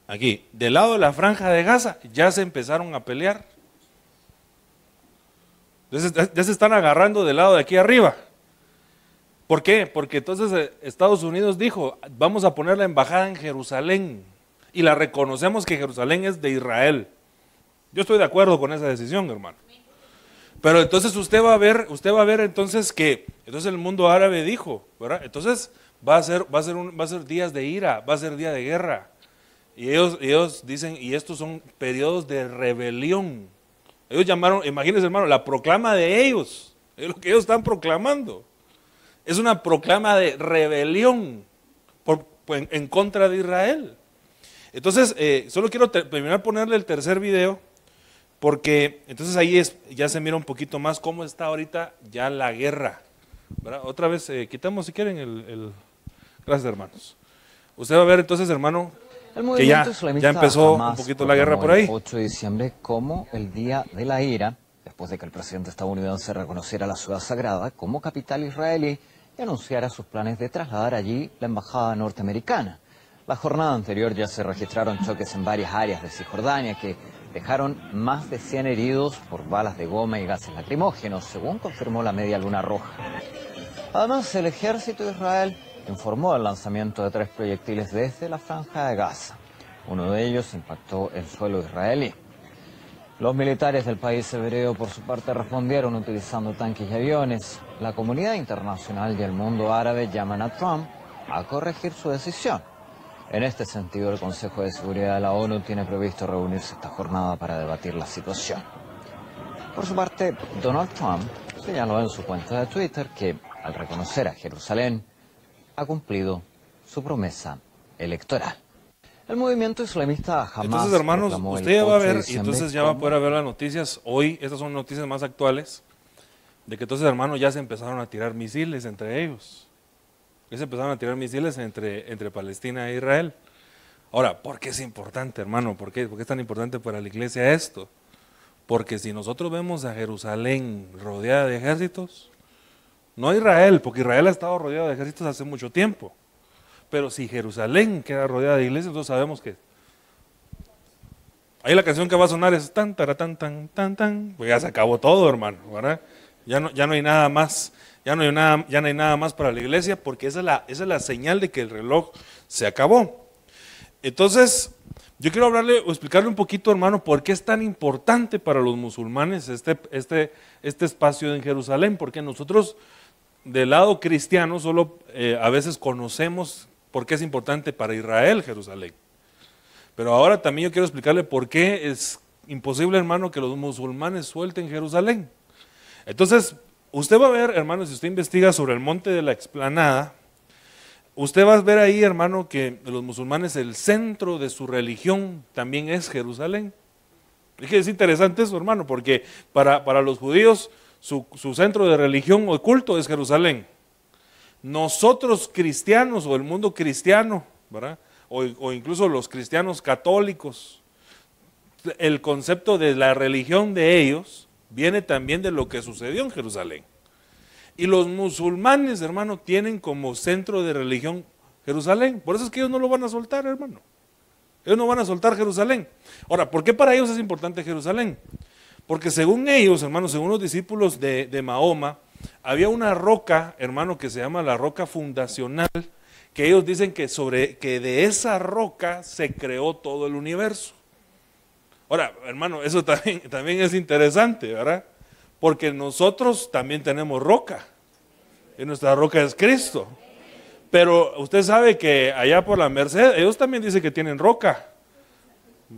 Aquí, del lado de la franja de Gaza, ya se empezaron a pelear. Entonces, ya se están agarrando del lado de aquí arriba. ¿Por qué? Porque entonces Estados Unidos dijo, vamos a poner la embajada en Jerusalén y la reconocemos que Jerusalén es de Israel. Yo estoy de acuerdo con esa decisión, hermano. Pero entonces usted va a ver, usted va a ver entonces que, entonces el mundo árabe dijo, ¿verdad? Entonces va a ser, va a ser, un, va a ser días de ira, va a ser día de guerra. Y ellos, ellos dicen, y estos son periodos de rebelión. Ellos llamaron, imagínense, hermano, la proclama de ellos, es lo que ellos están proclamando. Es una proclama de rebelión por, en, en contra de Israel. Entonces, eh, solo quiero te, terminar ponerle el tercer video, porque entonces ahí es, ya se mira un poquito más cómo está ahorita ya la guerra, ¿verdad? Otra vez, eh, quitamos si quieren el, el... Gracias, hermanos. Usted va a ver entonces, hermano, el movimiento que ya, islamista ya empezó Hamas, un poquito la guerra por ahí. El ocho de diciembre como el Día de la Ira, después de que el presidente estadounidense reconociera la ciudad sagrada como capital israelí y anunciara sus planes de trasladar allí la embajada norteamericana. La jornada anterior ya se registraron choques en varias áreas de Cisjordania que dejaron más de cien heridos por balas de goma y gases lacrimógenos, según confirmó la Media Luna Roja. Además, el ejército de Israel informó del lanzamiento de tres proyectiles desde la franja de Gaza. Uno de ellos impactó el suelo israelí. Los militares del país hebreo, por su parte, respondieron utilizando tanques y aviones. La comunidad internacional y el mundo árabe llaman a Trump a corregir su decisión. En este sentido, el Consejo de Seguridad de la ONU tiene previsto reunirse esta jornada para debatir la situación. Por su parte, Donald Trump señaló en su cuenta de Twitter que, al reconocer a Jerusalén, ha cumplido su promesa electoral. El movimiento islamista jamás... Entonces, hermanos, usted va a ver, y entonces ya va a poder ver las noticias hoy, estas son noticias más actuales, de que entonces, hermanos, ya se empezaron a tirar misiles entre ellos. Ya se empezaron a tirar misiles entre, entre Palestina e Israel. Ahora, ¿por qué es importante, hermano? ¿Por qué? ¿Por qué es tan importante para la iglesia esto? Porque si nosotros vemos a Jerusalén rodeada de ejércitos, no Israel, porque Israel ha estado rodeado de ejércitos hace mucho tiempo. Pero si Jerusalén queda rodeada de iglesias, entonces sabemos que... Ahí la canción que va a sonar es tan, taratán, tan, tan, tan, pues ya se acabó todo, hermano, ¿verdad? Ya no, ya no hay nada más, ya no hay nada, ya no hay nada más para la iglesia, porque esa es la, esa es la señal de que el reloj se acabó. Entonces, yo quiero hablarle o explicarle un poquito, hermano, por qué es tan importante para los musulmanes este, este, este espacio en Jerusalén, porque nosotros, del lado cristiano, solo eh, a veces conocemos... ¿Por qué es importante para Israel Jerusalén? Pero ahora también yo quiero explicarle por qué es imposible, hermano, que los musulmanes suelten Jerusalén. Entonces, usted va a ver, hermano, si usted investiga sobre el monte de la explanada, usted va a ver ahí, hermano, que los musulmanes, el centro de su religión también es Jerusalén. Es que es interesante eso, hermano, porque para, para los judíos su, su centro de religión o culto es Jerusalén. Nosotros cristianos o el mundo cristiano, ¿verdad? O, o incluso los cristianos católicos, el concepto de la religión de ellos viene también de lo que sucedió en Jerusalén. Y los musulmanes, hermano, tienen como centro de religión Jerusalén. Por eso es que ellos no lo van a soltar, hermano. Ellos no van a soltar Jerusalén. Ahora, ¿por qué para ellos es importante Jerusalén? Porque según ellos, hermano, según los discípulos de, de Mahoma, había una roca, hermano, que se llama la roca fundacional, que ellos dicen que, sobre, que de esa roca se creó todo el universo. Ahora, hermano, eso también, también es interesante, ¿verdad? Porque nosotros también tenemos roca, y nuestra roca es Cristo. Pero usted sabe que allá por la Merced, ellos también dicen que tienen roca,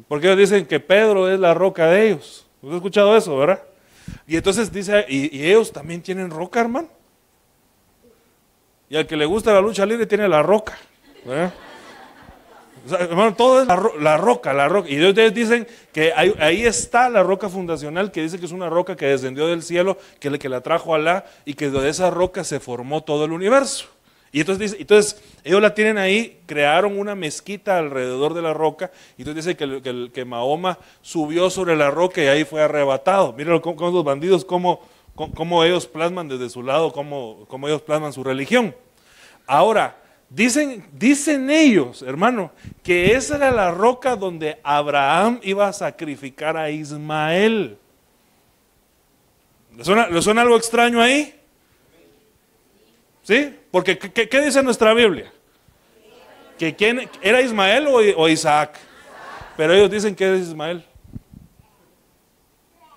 Porque ellos dicen que Pedro es la roca de ellos. ¿Usted ha escuchado eso, verdad? Y entonces dice, ¿y, y ellos también tienen roca, hermano? Y al que le gusta la lucha libre tiene la roca, ¿verdad? O sea, hermano, todo es la, ro la roca, la roca. Y ustedes dicen que hay, ahí está la roca fundacional, que dice que es una roca que descendió del cielo, que, le, que la trajo Alá, y que de esa roca se formó todo el universo. Y entonces, dice, entonces ellos la tienen ahí, crearon una mezquita alrededor de la roca, y entonces dice que, que, que Mahoma subió sobre la roca y ahí fue arrebatado. Miren cómo, cómo los bandidos, cómo, cómo ellos plasman desde su lado, cómo, cómo ellos plasman su religión. Ahora, Dicen, dicen ellos, hermano, que esa era la roca donde Abraham iba a sacrificar a Ismael. ¿Le suena, ¿le suena algo extraño ahí? ¿Sí? Porque, ¿qué, qué dice nuestra Biblia? ¿Que quién, era Ismael o, o Isaac? Pero ellos dicen que es Ismael.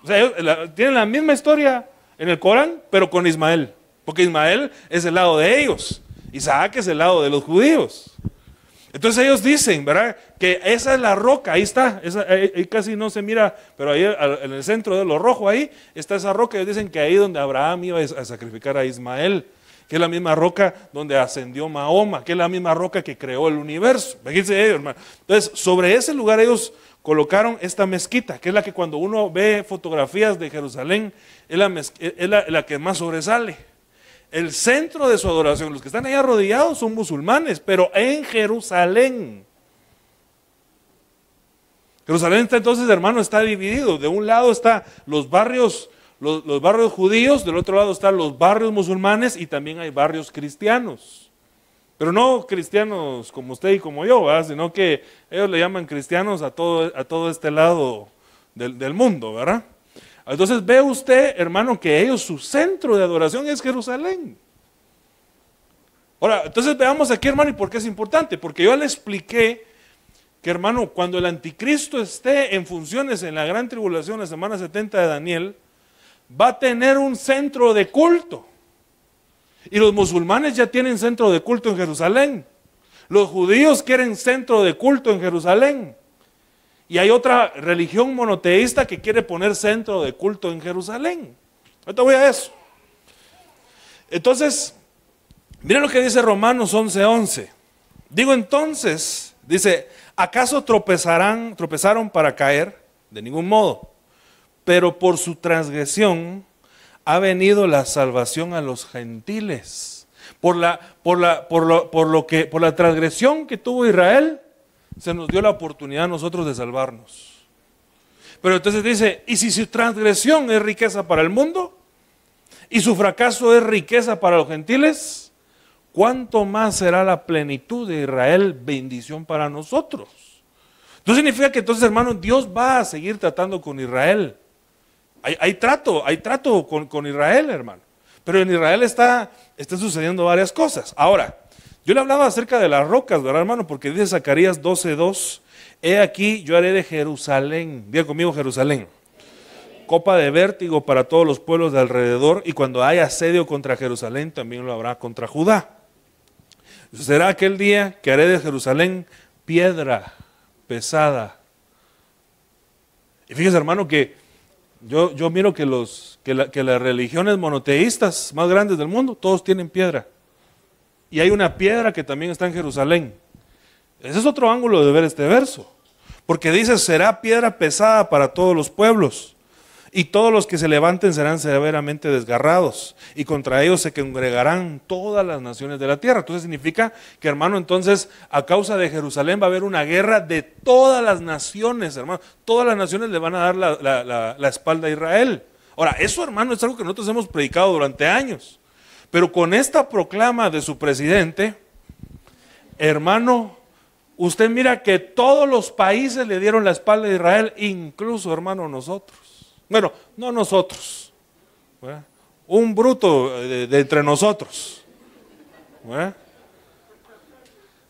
O sea, ellos, la, tienen la misma historia en el Corán, pero con Ismael. Porque Ismael es el lado de ellos. Isaac es el lado de los judíos. Entonces ellos dicen, ¿verdad?, que esa es la roca, ahí está, esa, ahí, ahí casi no se mira, pero ahí al, en el centro de lo rojo, ahí está esa roca. Ellos dicen que ahí donde Abraham iba a sacrificar a Ismael, que es la misma roca donde ascendió Mahoma, que es la misma roca que creó el universo. Fíjense ellos, hermano. Entonces, sobre ese lugar ellos colocaron esta mezquita, que es la que cuando uno ve fotografías de Jerusalén, es la, es la, la que más sobresale. El centro de su adoración, los que están ahí arrodillados son musulmanes, pero en Jerusalén. Jerusalén está entonces, hermano, está dividido. De un lado están los barrios, los, los barrios judíos, del otro lado están los barrios musulmanes y también hay barrios cristianos. Pero no cristianos como usted y como yo, ¿verdad?, sino que ellos le llaman cristianos a todo, a todo este lado del, del mundo, ¿verdad? Entonces ve usted, hermano, que ellos, su centro de adoración es Jerusalén. Ahora, entonces veamos aquí, hermano, y por qué es importante. Porque yo le expliqué que, hermano, cuando el anticristo esté en funciones en la gran tribulación, la semana setenta de Daniel, va a tener un centro de culto. Y los musulmanes ya tienen centro de culto en Jerusalén. Los judíos quieren centro de culto en Jerusalén. Y hay otra religión monoteísta que quiere poner centro de culto en Jerusalén. Ahorita voy a eso. Entonces, miren lo que dice Romanos once once. Digo entonces, dice, ¿acaso tropezarán, tropezaron para caer? De ningún modo. Pero por su transgresión ha venido la salvación a los gentiles. Por la, por la, por lo, por lo que, por la transgresión que tuvo Israel, se nos dio la oportunidad a nosotros de salvarnos. Pero entonces dice, y si su transgresión es riqueza para el mundo, y su fracaso es riqueza para los gentiles, ¿cuánto más será la plenitud de Israel bendición para nosotros? Entonces significa que entonces, hermanos, Dios va a seguir tratando con Israel. Hay, hay trato, hay trato con, con Israel, hermano. Pero en Israel está, está sucediendo varias cosas. Ahora, yo le hablaba acerca de las rocas, ¿verdad, hermano? Porque dice Zacarías doce dos, he aquí yo haré de Jerusalén, diga conmigo Jerusalén, copa de vértigo para todos los pueblos de alrededor, y cuando haya asedio contra Jerusalén también lo habrá contra Judá. Será aquel día que haré de Jerusalén piedra pesada. Y fíjese, hermano, que yo, yo miro que, los, que, la, que las religiones monoteístas más grandes del mundo, todos tienen piedra. Y hay una piedra que también está en Jerusalén. Ese es otro ángulo de ver este verso. Porque dice, será piedra pesada para todos los pueblos. Y todos los que se levanten serán severamente desgarrados. Y contra ellos se congregarán todas las naciones de la tierra. Entonces significa que, hermano, entonces a causa de Jerusalén va a haber una guerra de todas las naciones, hermano. Todas las naciones le van a dar la, la, la, la espalda a Israel. Ahora, eso, hermano, es algo que nosotros hemos predicado durante años. Pero con esta proclama de su presidente, hermano, usted mira que todos los países le dieron la espalda a Israel, incluso, hermano, nosotros. Bueno, no nosotros, ¿verdad? Un bruto de, de entre nosotros, ¿verdad?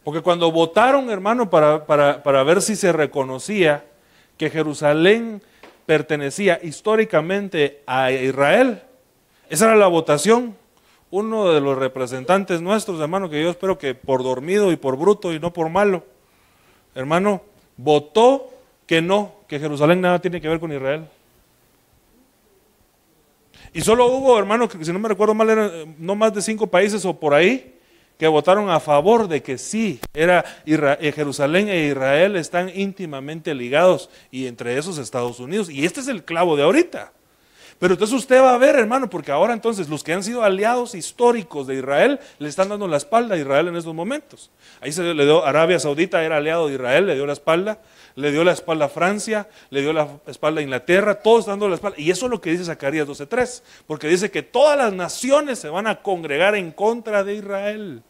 Porque cuando votaron, hermano, para, para, para ver si se reconocía que Jerusalén pertenecía históricamente a Israel, esa era la votación. Uno de los representantes nuestros, hermano, que yo espero que por dormido y por bruto y no por malo, hermano, votó que no, que Jerusalén nada tiene que ver con Israel. Y solo hubo, hermano, que si no me recuerdo mal, eran no más de cinco países o por ahí, que votaron a favor de que sí, era Israel, Jerusalén e Israel están íntimamente ligados, y entre esos Estados Unidos, y este es el clavo de ahorita. Pero entonces usted va a ver, hermano, porque ahora entonces los que han sido aliados históricos de Israel le están dando la espalda a Israel en estos momentos. Ahí se le dio, Arabia Saudita era aliado de Israel, le dio la espalda, le dio la espalda a Francia, le dio la espalda a Inglaterra, todos dando la espalda. Y eso es lo que dice Zacarías doce tres, porque dice que todas las naciones se van a congregar en contra de Israel.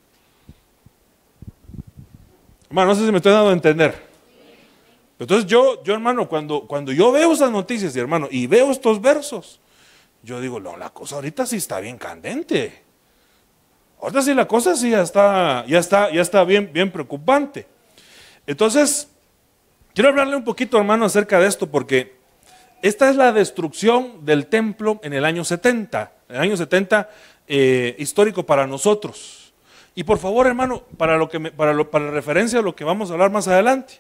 Hermano, no sé si me estoy dando a entender. Entonces yo, yo hermano, cuando, cuando yo veo esas noticias, y hermano, y veo estos versos, yo digo, no, la cosa ahorita sí está bien candente. Ahorita sí la cosa sí ya está, ya está, ya está bien, bien preocupante. Entonces, quiero hablarle un poquito, hermano, acerca de esto, porque esta es la destrucción del templo en el año setenta, el año setenta eh, histórico para nosotros. Y por favor, hermano, para, lo que me, para, lo, para referencia a lo que vamos a hablar más adelante,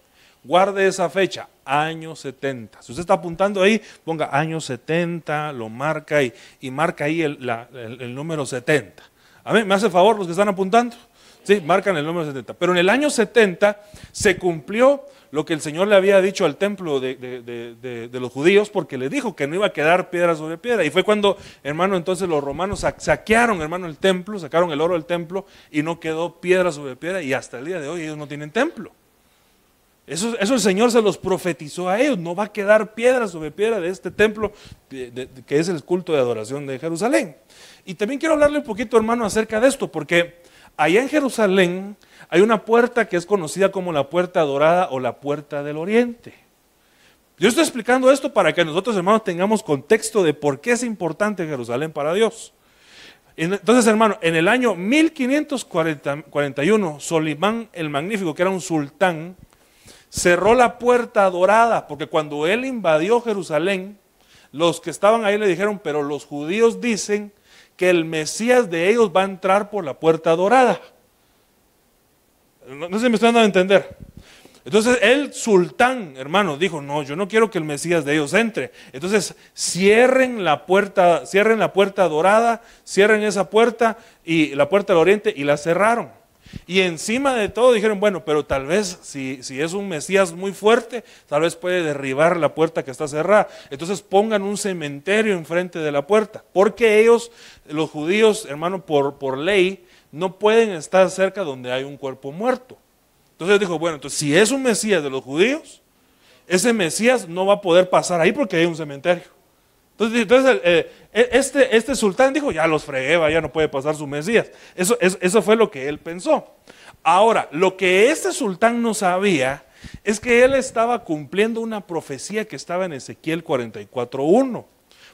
guarde esa fecha, año setenta. Si usted está apuntando ahí, ponga año setenta, lo marca y, y marca ahí el, la, el, el número setenta. Amén, ¿me hace favor los que están apuntando? Sí, marcan el número setenta. Pero en el año setenta se cumplió lo que el Señor le había dicho al templo de, de, de, de, de los judíos, porque le dijo que no iba a quedar piedra sobre piedra. Y fue cuando, hermano, entonces los romanos saquearon, hermano, el templo, sacaron el oro del templo y no quedó piedra sobre piedra, y hasta el día de hoy ellos no tienen templo. Eso, eso el Señor se los profetizó a ellos, no va a quedar piedra sobre piedra de este templo de, de, de, que es el culto de adoración de Jerusalén. Y también quiero hablarle un poquito, hermano, acerca de esto, porque allá en Jerusalén hay una puerta que es conocida como la Puerta Dorada o la Puerta del Oriente. Yo estoy explicando esto para que nosotros, hermanos, tengamos contexto de por qué es importante Jerusalén para Dios. Entonces, hermano, en el año mil quinientos cuarenta y uno, Solimán el Magnífico, que era un sultán, cerró la Puerta Dorada, porque cuando él invadió Jerusalén, los que estaban ahí le dijeron, pero los judíos dicen que el Mesías de ellos va a entrar por la Puerta Dorada. No, no sé si me están dando a entender. Entonces el sultán, hermano, dijo, no, yo no quiero que el Mesías de ellos entre. Entonces cierren la puerta, cierren la Puerta Dorada, cierren esa puerta, y la Puerta del Oriente, y la cerraron. Y encima de todo dijeron, bueno, pero tal vez si, si es un Mesías muy fuerte, tal vez puede derribar la puerta que está cerrada. Entonces pongan un cementerio enfrente de la puerta, porque ellos, los judíos, hermano, por, por ley, no pueden estar cerca donde hay un cuerpo muerto. Entonces dijo, bueno, entonces si es un Mesías de los judíos, ese Mesías no va a poder pasar ahí porque hay un cementerio. Entonces, entonces eh, este, este sultán dijo, ya los fregué, ya no puede pasar su Mesías. Eso, eso, eso fue lo que él pensó. Ahora, lo que este sultán no sabía es que él estaba cumpliendo una profecía que estaba en Ezequiel cuarenta y cuatro uno.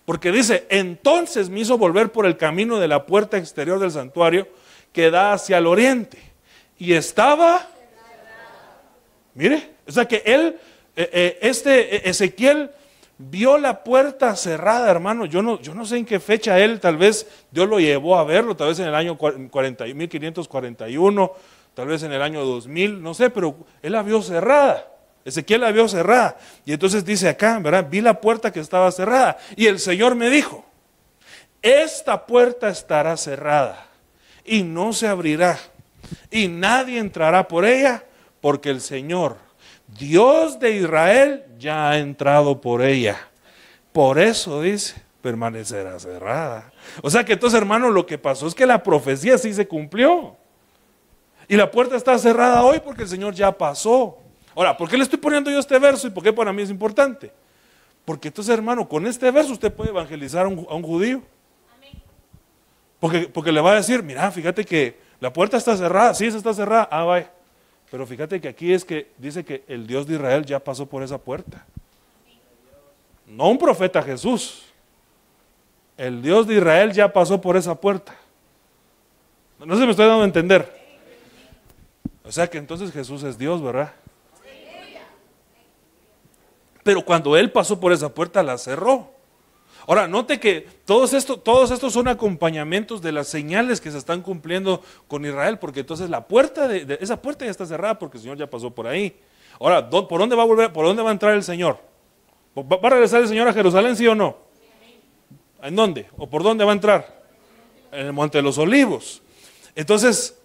Porque dice, entonces me hizo volver por el camino de la puerta exterior del santuario que da hacia el oriente. Y estaba, mire, o sea que él, eh, eh, este Ezequiel, vio la puerta cerrada, hermano. Yo no, yo no sé en qué fecha él, tal vez Dios lo llevó a verlo, tal vez en el año mil quinientos cuarenta y uno, tal vez en el año dos mil, no sé, pero él la vio cerrada. Ezequiel la vio cerrada. Y entonces dice acá, ¿verdad? Vi la puerta que estaba cerrada. Y el Señor me dijo, esta puerta estará cerrada y no se abrirá, y nadie entrará por ella, porque el Señor, Dios de Israel, ya ha entrado por ella. Por eso dice, permanecerá cerrada. O sea que entonces, hermano, lo que pasó es que la profecía sí se cumplió. Y la puerta está cerrada hoy porque el Señor ya pasó. Ahora, ¿por qué le estoy poniendo yo este verso y por qué para mí es importante? Porque entonces, hermano, con este verso usted puede evangelizar a un, a un judío. Porque, porque le va a decir, mira, fíjate que la puerta está cerrada, sí, esa está cerrada, ah, vaya. Pero fíjate que aquí es que dice que el Dios de Israel ya pasó por esa puerta. No un profeta Jesús. El Dios de Israel ya pasó por esa puerta. No se me estoy dando a entender. O sea que entonces Jesús es Dios, ¿verdad? Pero cuando Él pasó por esa puerta, la cerró. Ahora, note que todos, esto, todos estos son acompañamientos de las señales que se están cumpliendo con Israel, porque entonces la puerta de, de esa puerta ya está cerrada porque el Señor ya pasó por ahí. Ahora, ¿por dónde va a volver? ¿Por dónde va a entrar el Señor? ¿Va a regresar el Señor a Jerusalén, sí o no? ¿En dónde? ¿O por dónde va a entrar? En el Monte de los Olivos. Entonces,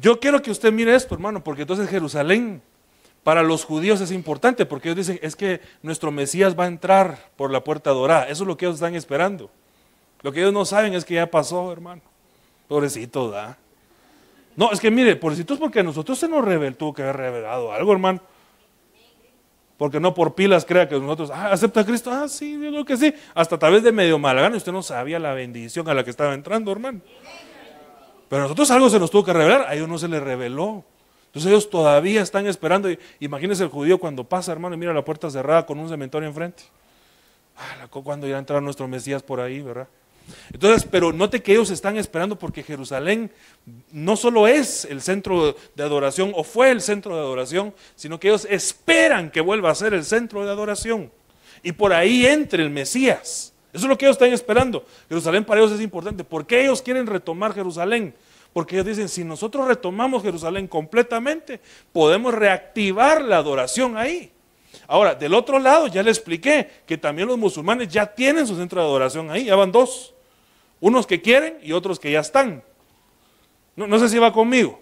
yo quiero que usted mire esto, hermano, porque entonces Jerusalén para los judíos es importante, porque ellos dicen, es que nuestro Mesías va a entrar por la Puerta Dorada. Eso es lo que ellos están esperando. Lo que ellos no saben es que ya pasó, hermano. Pobrecito, ¿da? No, es que mire, pobrecitos, porque a nosotros se nos reveló, tuvo que haber revelado algo, hermano. Porque no por pilas crea que nosotros, ah, acepta a Cristo, ah, sí, yo creo que sí. Hasta tal vez de medio malagano, usted no sabía la bendición a la que estaba entrando, hermano. Pero a nosotros algo se nos tuvo que revelar, a ellos no se les reveló. Entonces ellos todavía están esperando. Imagínense el judío cuando pasa, hermano, y mira la puerta cerrada con un cementerio enfrente. Ah, ¿cuándo irá a entrar nuestro Mesías por ahí, verdad? Entonces, pero note que ellos están esperando, porque Jerusalén no solo es el centro de adoración, o fue el centro de adoración, sino que ellos esperan que vuelva a ser el centro de adoración, y por ahí entre el Mesías. Eso es lo que ellos están esperando. Jerusalén para ellos es importante. ¿Por qué ellos quieren retomar Jerusalén? Porque ellos dicen, si nosotros retomamos Jerusalén completamente, podemos reactivar la adoración ahí. Ahora, del otro lado, ya le expliqué que también los musulmanes ya tienen su centro de adoración ahí, ya van dos. Unos que quieren y otros que ya están. No, no sé si va conmigo.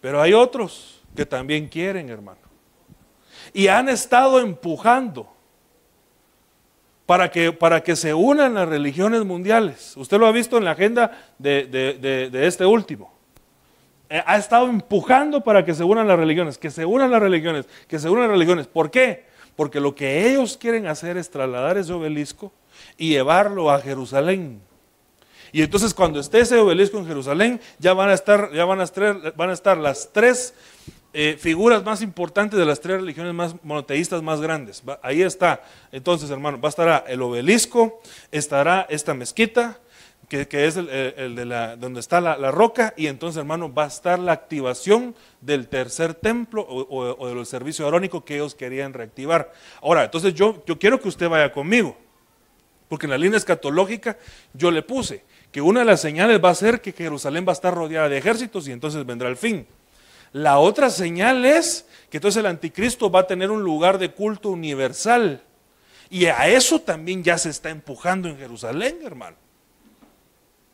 Pero hay otros que también quieren, hermano. Y han estado empujando para que, para que se unan las religiones mundiales. Usted lo ha visto en la agenda de, de, de, de este último. Ha estado empujando para que se unan las religiones, que se unan las religiones, que se unan las religiones. ¿Por qué? Porque lo que ellos quieren hacer es trasladar ese obelisco y llevarlo a Jerusalén. Y entonces cuando esté ese obelisco en Jerusalén, ya van a estar, ya van a estar, van a estar las tres eh, figuras más importantes de las tres religiones más monoteístas más grandes. Va, ahí está. Entonces, hermano, va a estar el obelisco, estará esta mezquita, Que, que es el, el de la, donde está la, la roca, y entonces, hermano, va a estar la activación del tercer templo o, o, o del servicio arónico que ellos querían reactivar. Ahora, entonces yo, yo quiero que usted vaya conmigo, porque en la línea escatológica yo le puse que una de las señales va a ser que Jerusalén va a estar rodeada de ejércitos y entonces vendrá el fin. La otra señal es que entonces el anticristo va a tener un lugar de culto universal, y a eso también ya se está empujando en Jerusalén, hermano.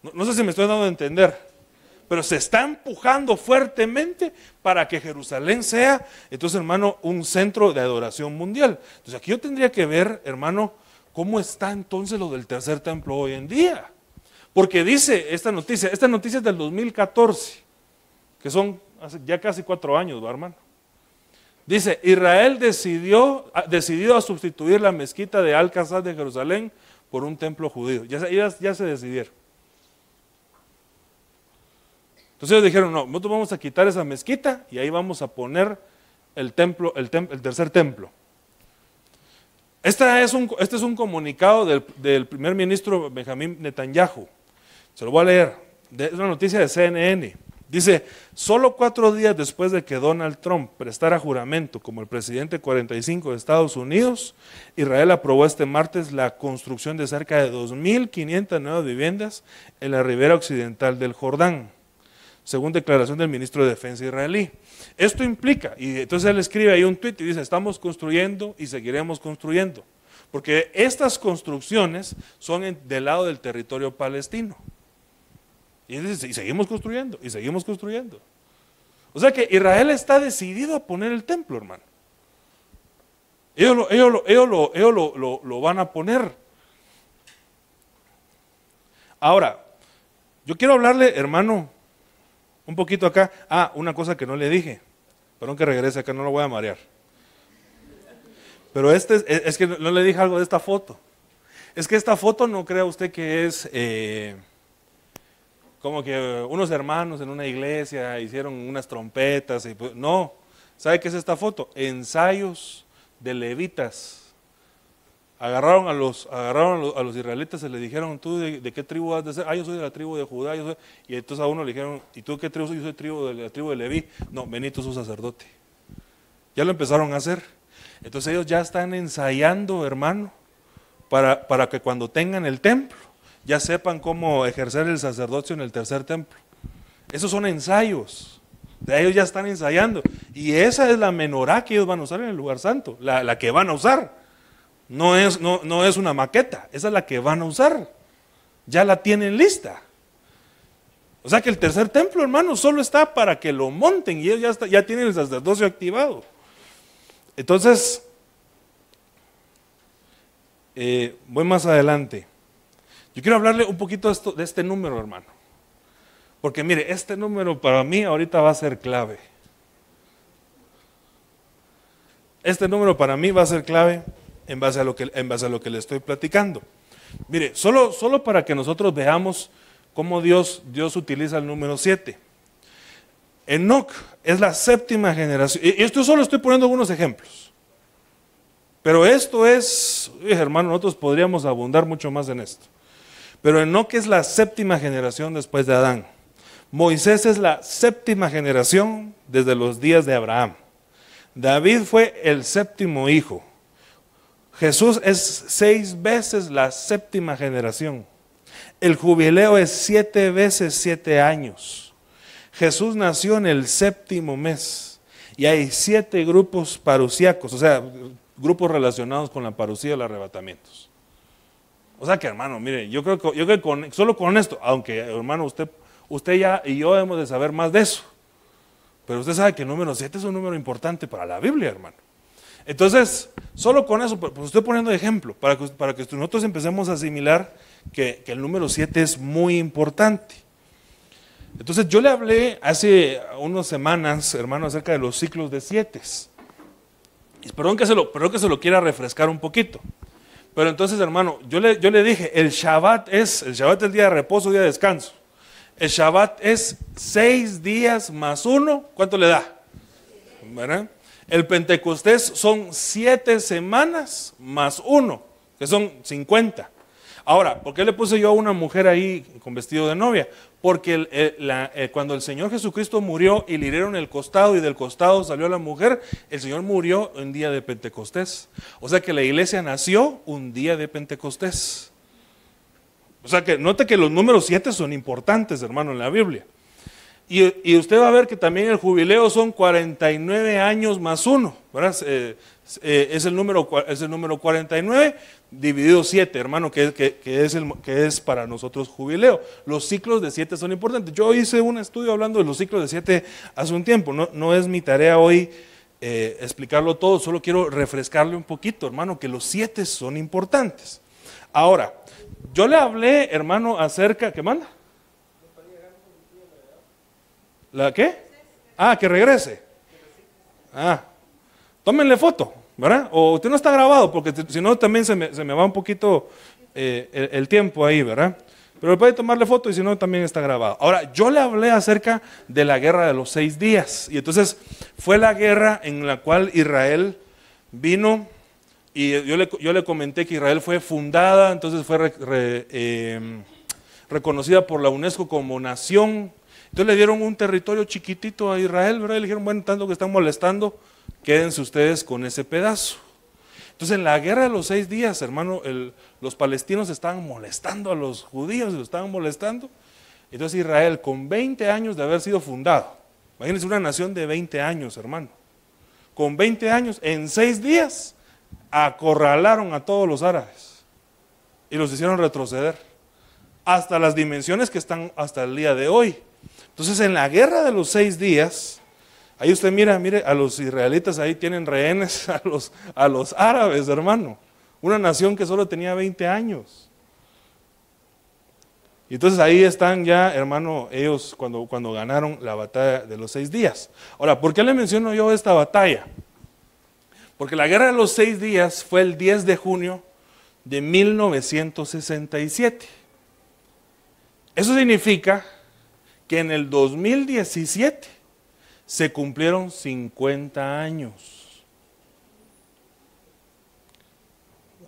No, no sé si me estoy dando a entender, pero se está empujando fuertemente para que Jerusalén sea, entonces, hermano, un centro de adoración mundial. Entonces aquí yo tendría que ver, hermano, cómo está entonces lo del tercer templo hoy en día. Porque dice esta noticia, esta noticia es del dos mil catorce, que son hace ya casi cuatro años, ¿va, hermano? Dice, Israel decidió, decidió a sustituir la mezquita de Al-Qasr de Jerusalén por un templo judío. Ya, ya, ya se decidieron. Entonces ellos dijeron, no, nosotros vamos a quitar esa mezquita y ahí vamos a poner el templo, el, tem, el tercer templo. Esta es un, este es un comunicado del, del primer ministro Benjamín Netanyahu. Se lo voy a leer. De, es una noticia de C N N. Dice, solo cuatro días después de que Donald Trump prestara juramento como el presidente cuarenta y cinco de Estados Unidos, Israel aprobó este martes la construcción de cerca de dos mil quinientas nuevas viviendas en la ribera occidental del Jordán, según declaración del ministro de Defensa israelí. Esto implica, y entonces él escribe ahí un tuit y dice, estamos construyendo y seguiremos construyendo, porque estas construcciones son en, del lado del territorio palestino. Y él dice, y seguimos construyendo, y seguimos construyendo. O sea que Israel está decidido a poner el templo, hermano. Ellos lo, ellos lo, ellos lo, ellos lo, lo, lo van a poner. Ahora, yo quiero hablarle, hermano, un poquito acá. Ah, una cosa que no le dije. Perdón que regrese acá, no lo voy a marear. Pero este es, es que no le dije algo de esta foto. Es que esta foto no crea usted que es eh, como que unos hermanos en una iglesia hicieron unas trompetas. Y pues, no. ¿Sabe qué es esta foto? Ensayos de levitas. Agarraron a los, agarraron a los, a los israelitas y le dijeron, ¿tú de, de qué tribu has de ser? Ah, yo soy de la tribu de Judá. Yo soy. Y entonces a uno le dijeron, ¿y tú qué tribu soy? Yo soy tribu de la tribu de Leví. No, Benito es un sacerdote. Ya lo empezaron a hacer. Entonces ellos ya están ensayando, hermano, para, para que cuando tengan el templo, ya sepan cómo ejercer el sacerdocio en el tercer templo. Esos son ensayos. Ellos ya están ensayando. Y esa es la menorá que ellos van a usar en el lugar santo, la, la que van a usar. No es, no, no es una maqueta, esa es la que van a usar. Ya la tienen lista. O sea que el tercer templo, hermano, solo está para que lo monten, y ellos ya, está, ya tienen el sacerdocio activado. Entonces, eh, voy más adelante. Yo quiero hablarle un poquito de, esto, de este número, hermano. Porque mire, este número para mí ahorita va a ser clave. Este número para mí va a ser clave en base a lo que, en base a lo que le estoy platicando. Mire, solo, solo para que nosotros veamos cómo Dios, Dios utiliza el número siete. Enoc es la séptima generación. Y esto solo estoy poniendo algunos ejemplos. Pero esto es, hermano, nosotros podríamos abundar mucho más en esto. Pero Enoc es la séptima generación después de Adán. Moisés es la séptima generación desde los días de Abraham. David fue el séptimo hijo. Jesús es seis veces la séptima generación. El jubileo es siete veces siete años. Jesús nació en el séptimo mes. Y hay siete grupos parusiacos, o sea, grupos relacionados con la parucía y los arrebatamientos. O sea que, hermano, mire, yo creo que, yo creo que con, solo con esto, aunque, hermano, usted, usted ya y yo hemos de saber más de eso. Pero usted sabe que el número siete es un número importante para la Biblia, hermano. Entonces, solo con eso, pues estoy poniendo de ejemplo, para que, para que nosotros empecemos a asimilar que, que el número siete es muy importante. Entonces, yo le hablé hace unas semanas, hermano, acerca de los ciclos de siete. Perdón que se lo, perdón que se lo quiera refrescar un poquito. Pero entonces, hermano, yo le, yo le dije, el Shabbat es, el Shabbat es el día de reposo, día de descanso. El Shabbat es seis días más uno, ¿cuánto le da? ¿Verdad? El Pentecostés son siete semanas más uno, que son cincuenta. Ahora, ¿por qué le puse yo a una mujer ahí con vestido de novia? Porque el, el, la, el, cuando el Señor Jesucristo murió y le hirieron el costado y del costado salió la mujer, el Señor murió un día de Pentecostés. O sea que la iglesia nació un día de Pentecostés. O sea que note que los números siete son importantes, hermano, en la Biblia. Y, y usted va a ver que también el jubileo son cuarenta y nueve años más uno, ¿verdad? Eh, eh, es, el número, es el número cuarenta y nueve dividido siete, hermano, que, que, que, es el, que es para nosotros jubileo. Los ciclos de siete son importantes. Yo hice un estudio hablando de los ciclos de siete hace un tiempo. No, no es mi tarea hoy eh, explicarlo todo, solo quiero refrescarle un poquito, hermano, que los siete son importantes. Ahora, yo le hablé, hermano, acerca, ¿qué manda? ¿La qué? Ah, que regrese. Ah, tómenle foto, ¿verdad? O usted no está grabado, porque si no también se me, se me va un poquito eh, el, el tiempo ahí, ¿verdad? Pero puede tomarle foto y si no también está grabado. Ahora, yo le hablé acerca de la guerra de los seis días. Y entonces fue la guerra en la cual Israel vino, y yo le, yo le comenté que Israel fue fundada, entonces fue re, re, eh, reconocida por la UNESCO como nación. Entonces le dieron un territorio chiquitito a Israel, ¿verdad? Y le dijeron, bueno, tanto que están molestando, quédense ustedes con ese pedazo. Entonces en la guerra de los seis días, hermano, el, los palestinos estaban molestando a los judíos, los estaban molestando. Entonces Israel, con veinte años de haber sido fundado, imagínense una nación de veinte años, hermano, con veinte años, en seis días, acorralaron a todos los árabes y los hicieron retroceder, hasta las dimensiones que están hasta el día de hoy. Entonces en la guerra de los seis días, ahí usted mira, mire, a los israelitas ahí tienen rehenes a los, a los árabes, hermano. Una nación que solo tenía veinte años. Y entonces ahí están ya, hermano, ellos cuando, cuando ganaron la batalla de los seis días. Ahora, ¿por qué le menciono yo esta batalla? Porque la guerra de los seis días fue el diez de junio de mil novecientos sesenta y siete. Eso significa que en el dos mil diecisiete se cumplieron cincuenta años.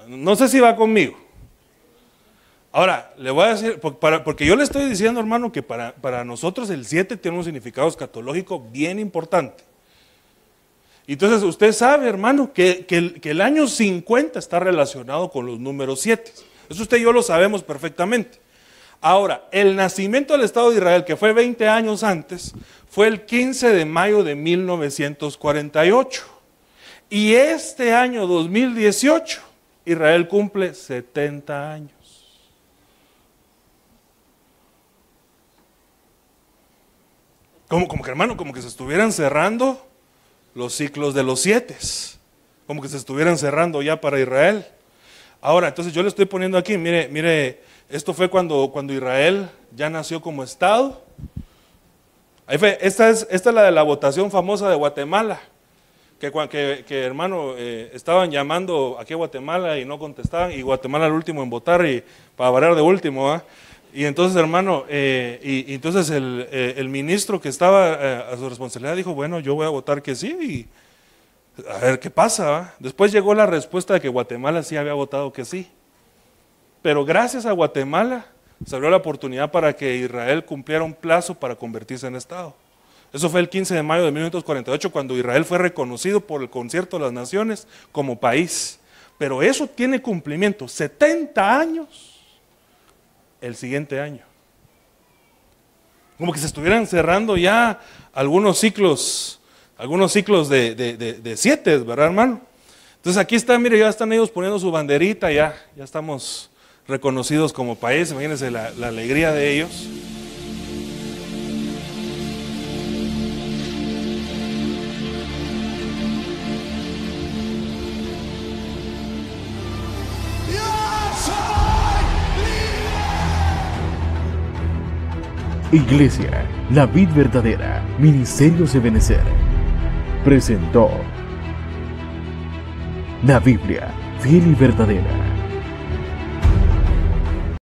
No sé si va conmigo. Ahora, le voy a decir, porque yo le estoy diciendo, hermano, que para, para nosotros el siete tiene un significado escatológico bien importante. Entonces usted sabe, hermano, que, que, que el año cincuenta está relacionado con los números siete. Eso usted y yo lo sabemos perfectamente. Ahora, el nacimiento del Estado de Israel, que fue veinte años antes, fue el quince de mayo de mil novecientos cuarenta y ocho. Y este año dos mil dieciocho, Israel cumple setenta años. Como, como que hermano, como que se estuvieran cerrando los ciclos de los siete. Como que se estuvieran cerrando ya para Israel. Ahora, entonces yo le estoy poniendo aquí, mire, mire, esto fue cuando, cuando Israel ya nació como Estado. Ahí fue, esta es, esta es la de la votación famosa de Guatemala, que, que, que hermano, eh, estaban llamando aquí a Guatemala y no contestaban, y Guatemala el último en votar, y para variar de último, ¿ah? Y entonces, hermano, eh, y, y entonces el, eh, el ministro que estaba eh, a su responsabilidad dijo, bueno, yo voy a votar que sí, y a ver qué pasa, ¿eh? Después llegó la respuesta de que Guatemala sí había votado que sí, pero gracias a Guatemala se abrió la oportunidad para que Israel cumpliera un plazo para convertirse en Estado. Eso fue el quince de mayo de mil novecientos cuarenta y ocho, cuando Israel fue reconocido por el Concierto de las Naciones como país, pero eso tiene cumplimiento, setenta años el siguiente año. Como que se estuvieran cerrando ya algunos ciclos Algunos ciclos de, de, de, de siete, ¿verdad, hermano? Entonces aquí está, mire, ya están ellos poniendo su banderita, ya, ya estamos reconocidos como país, imagínense la, la alegría de ellos. Iglesia, la vid verdadera, ministerio Ebenezer presentó la Biblia fiel y verdadera.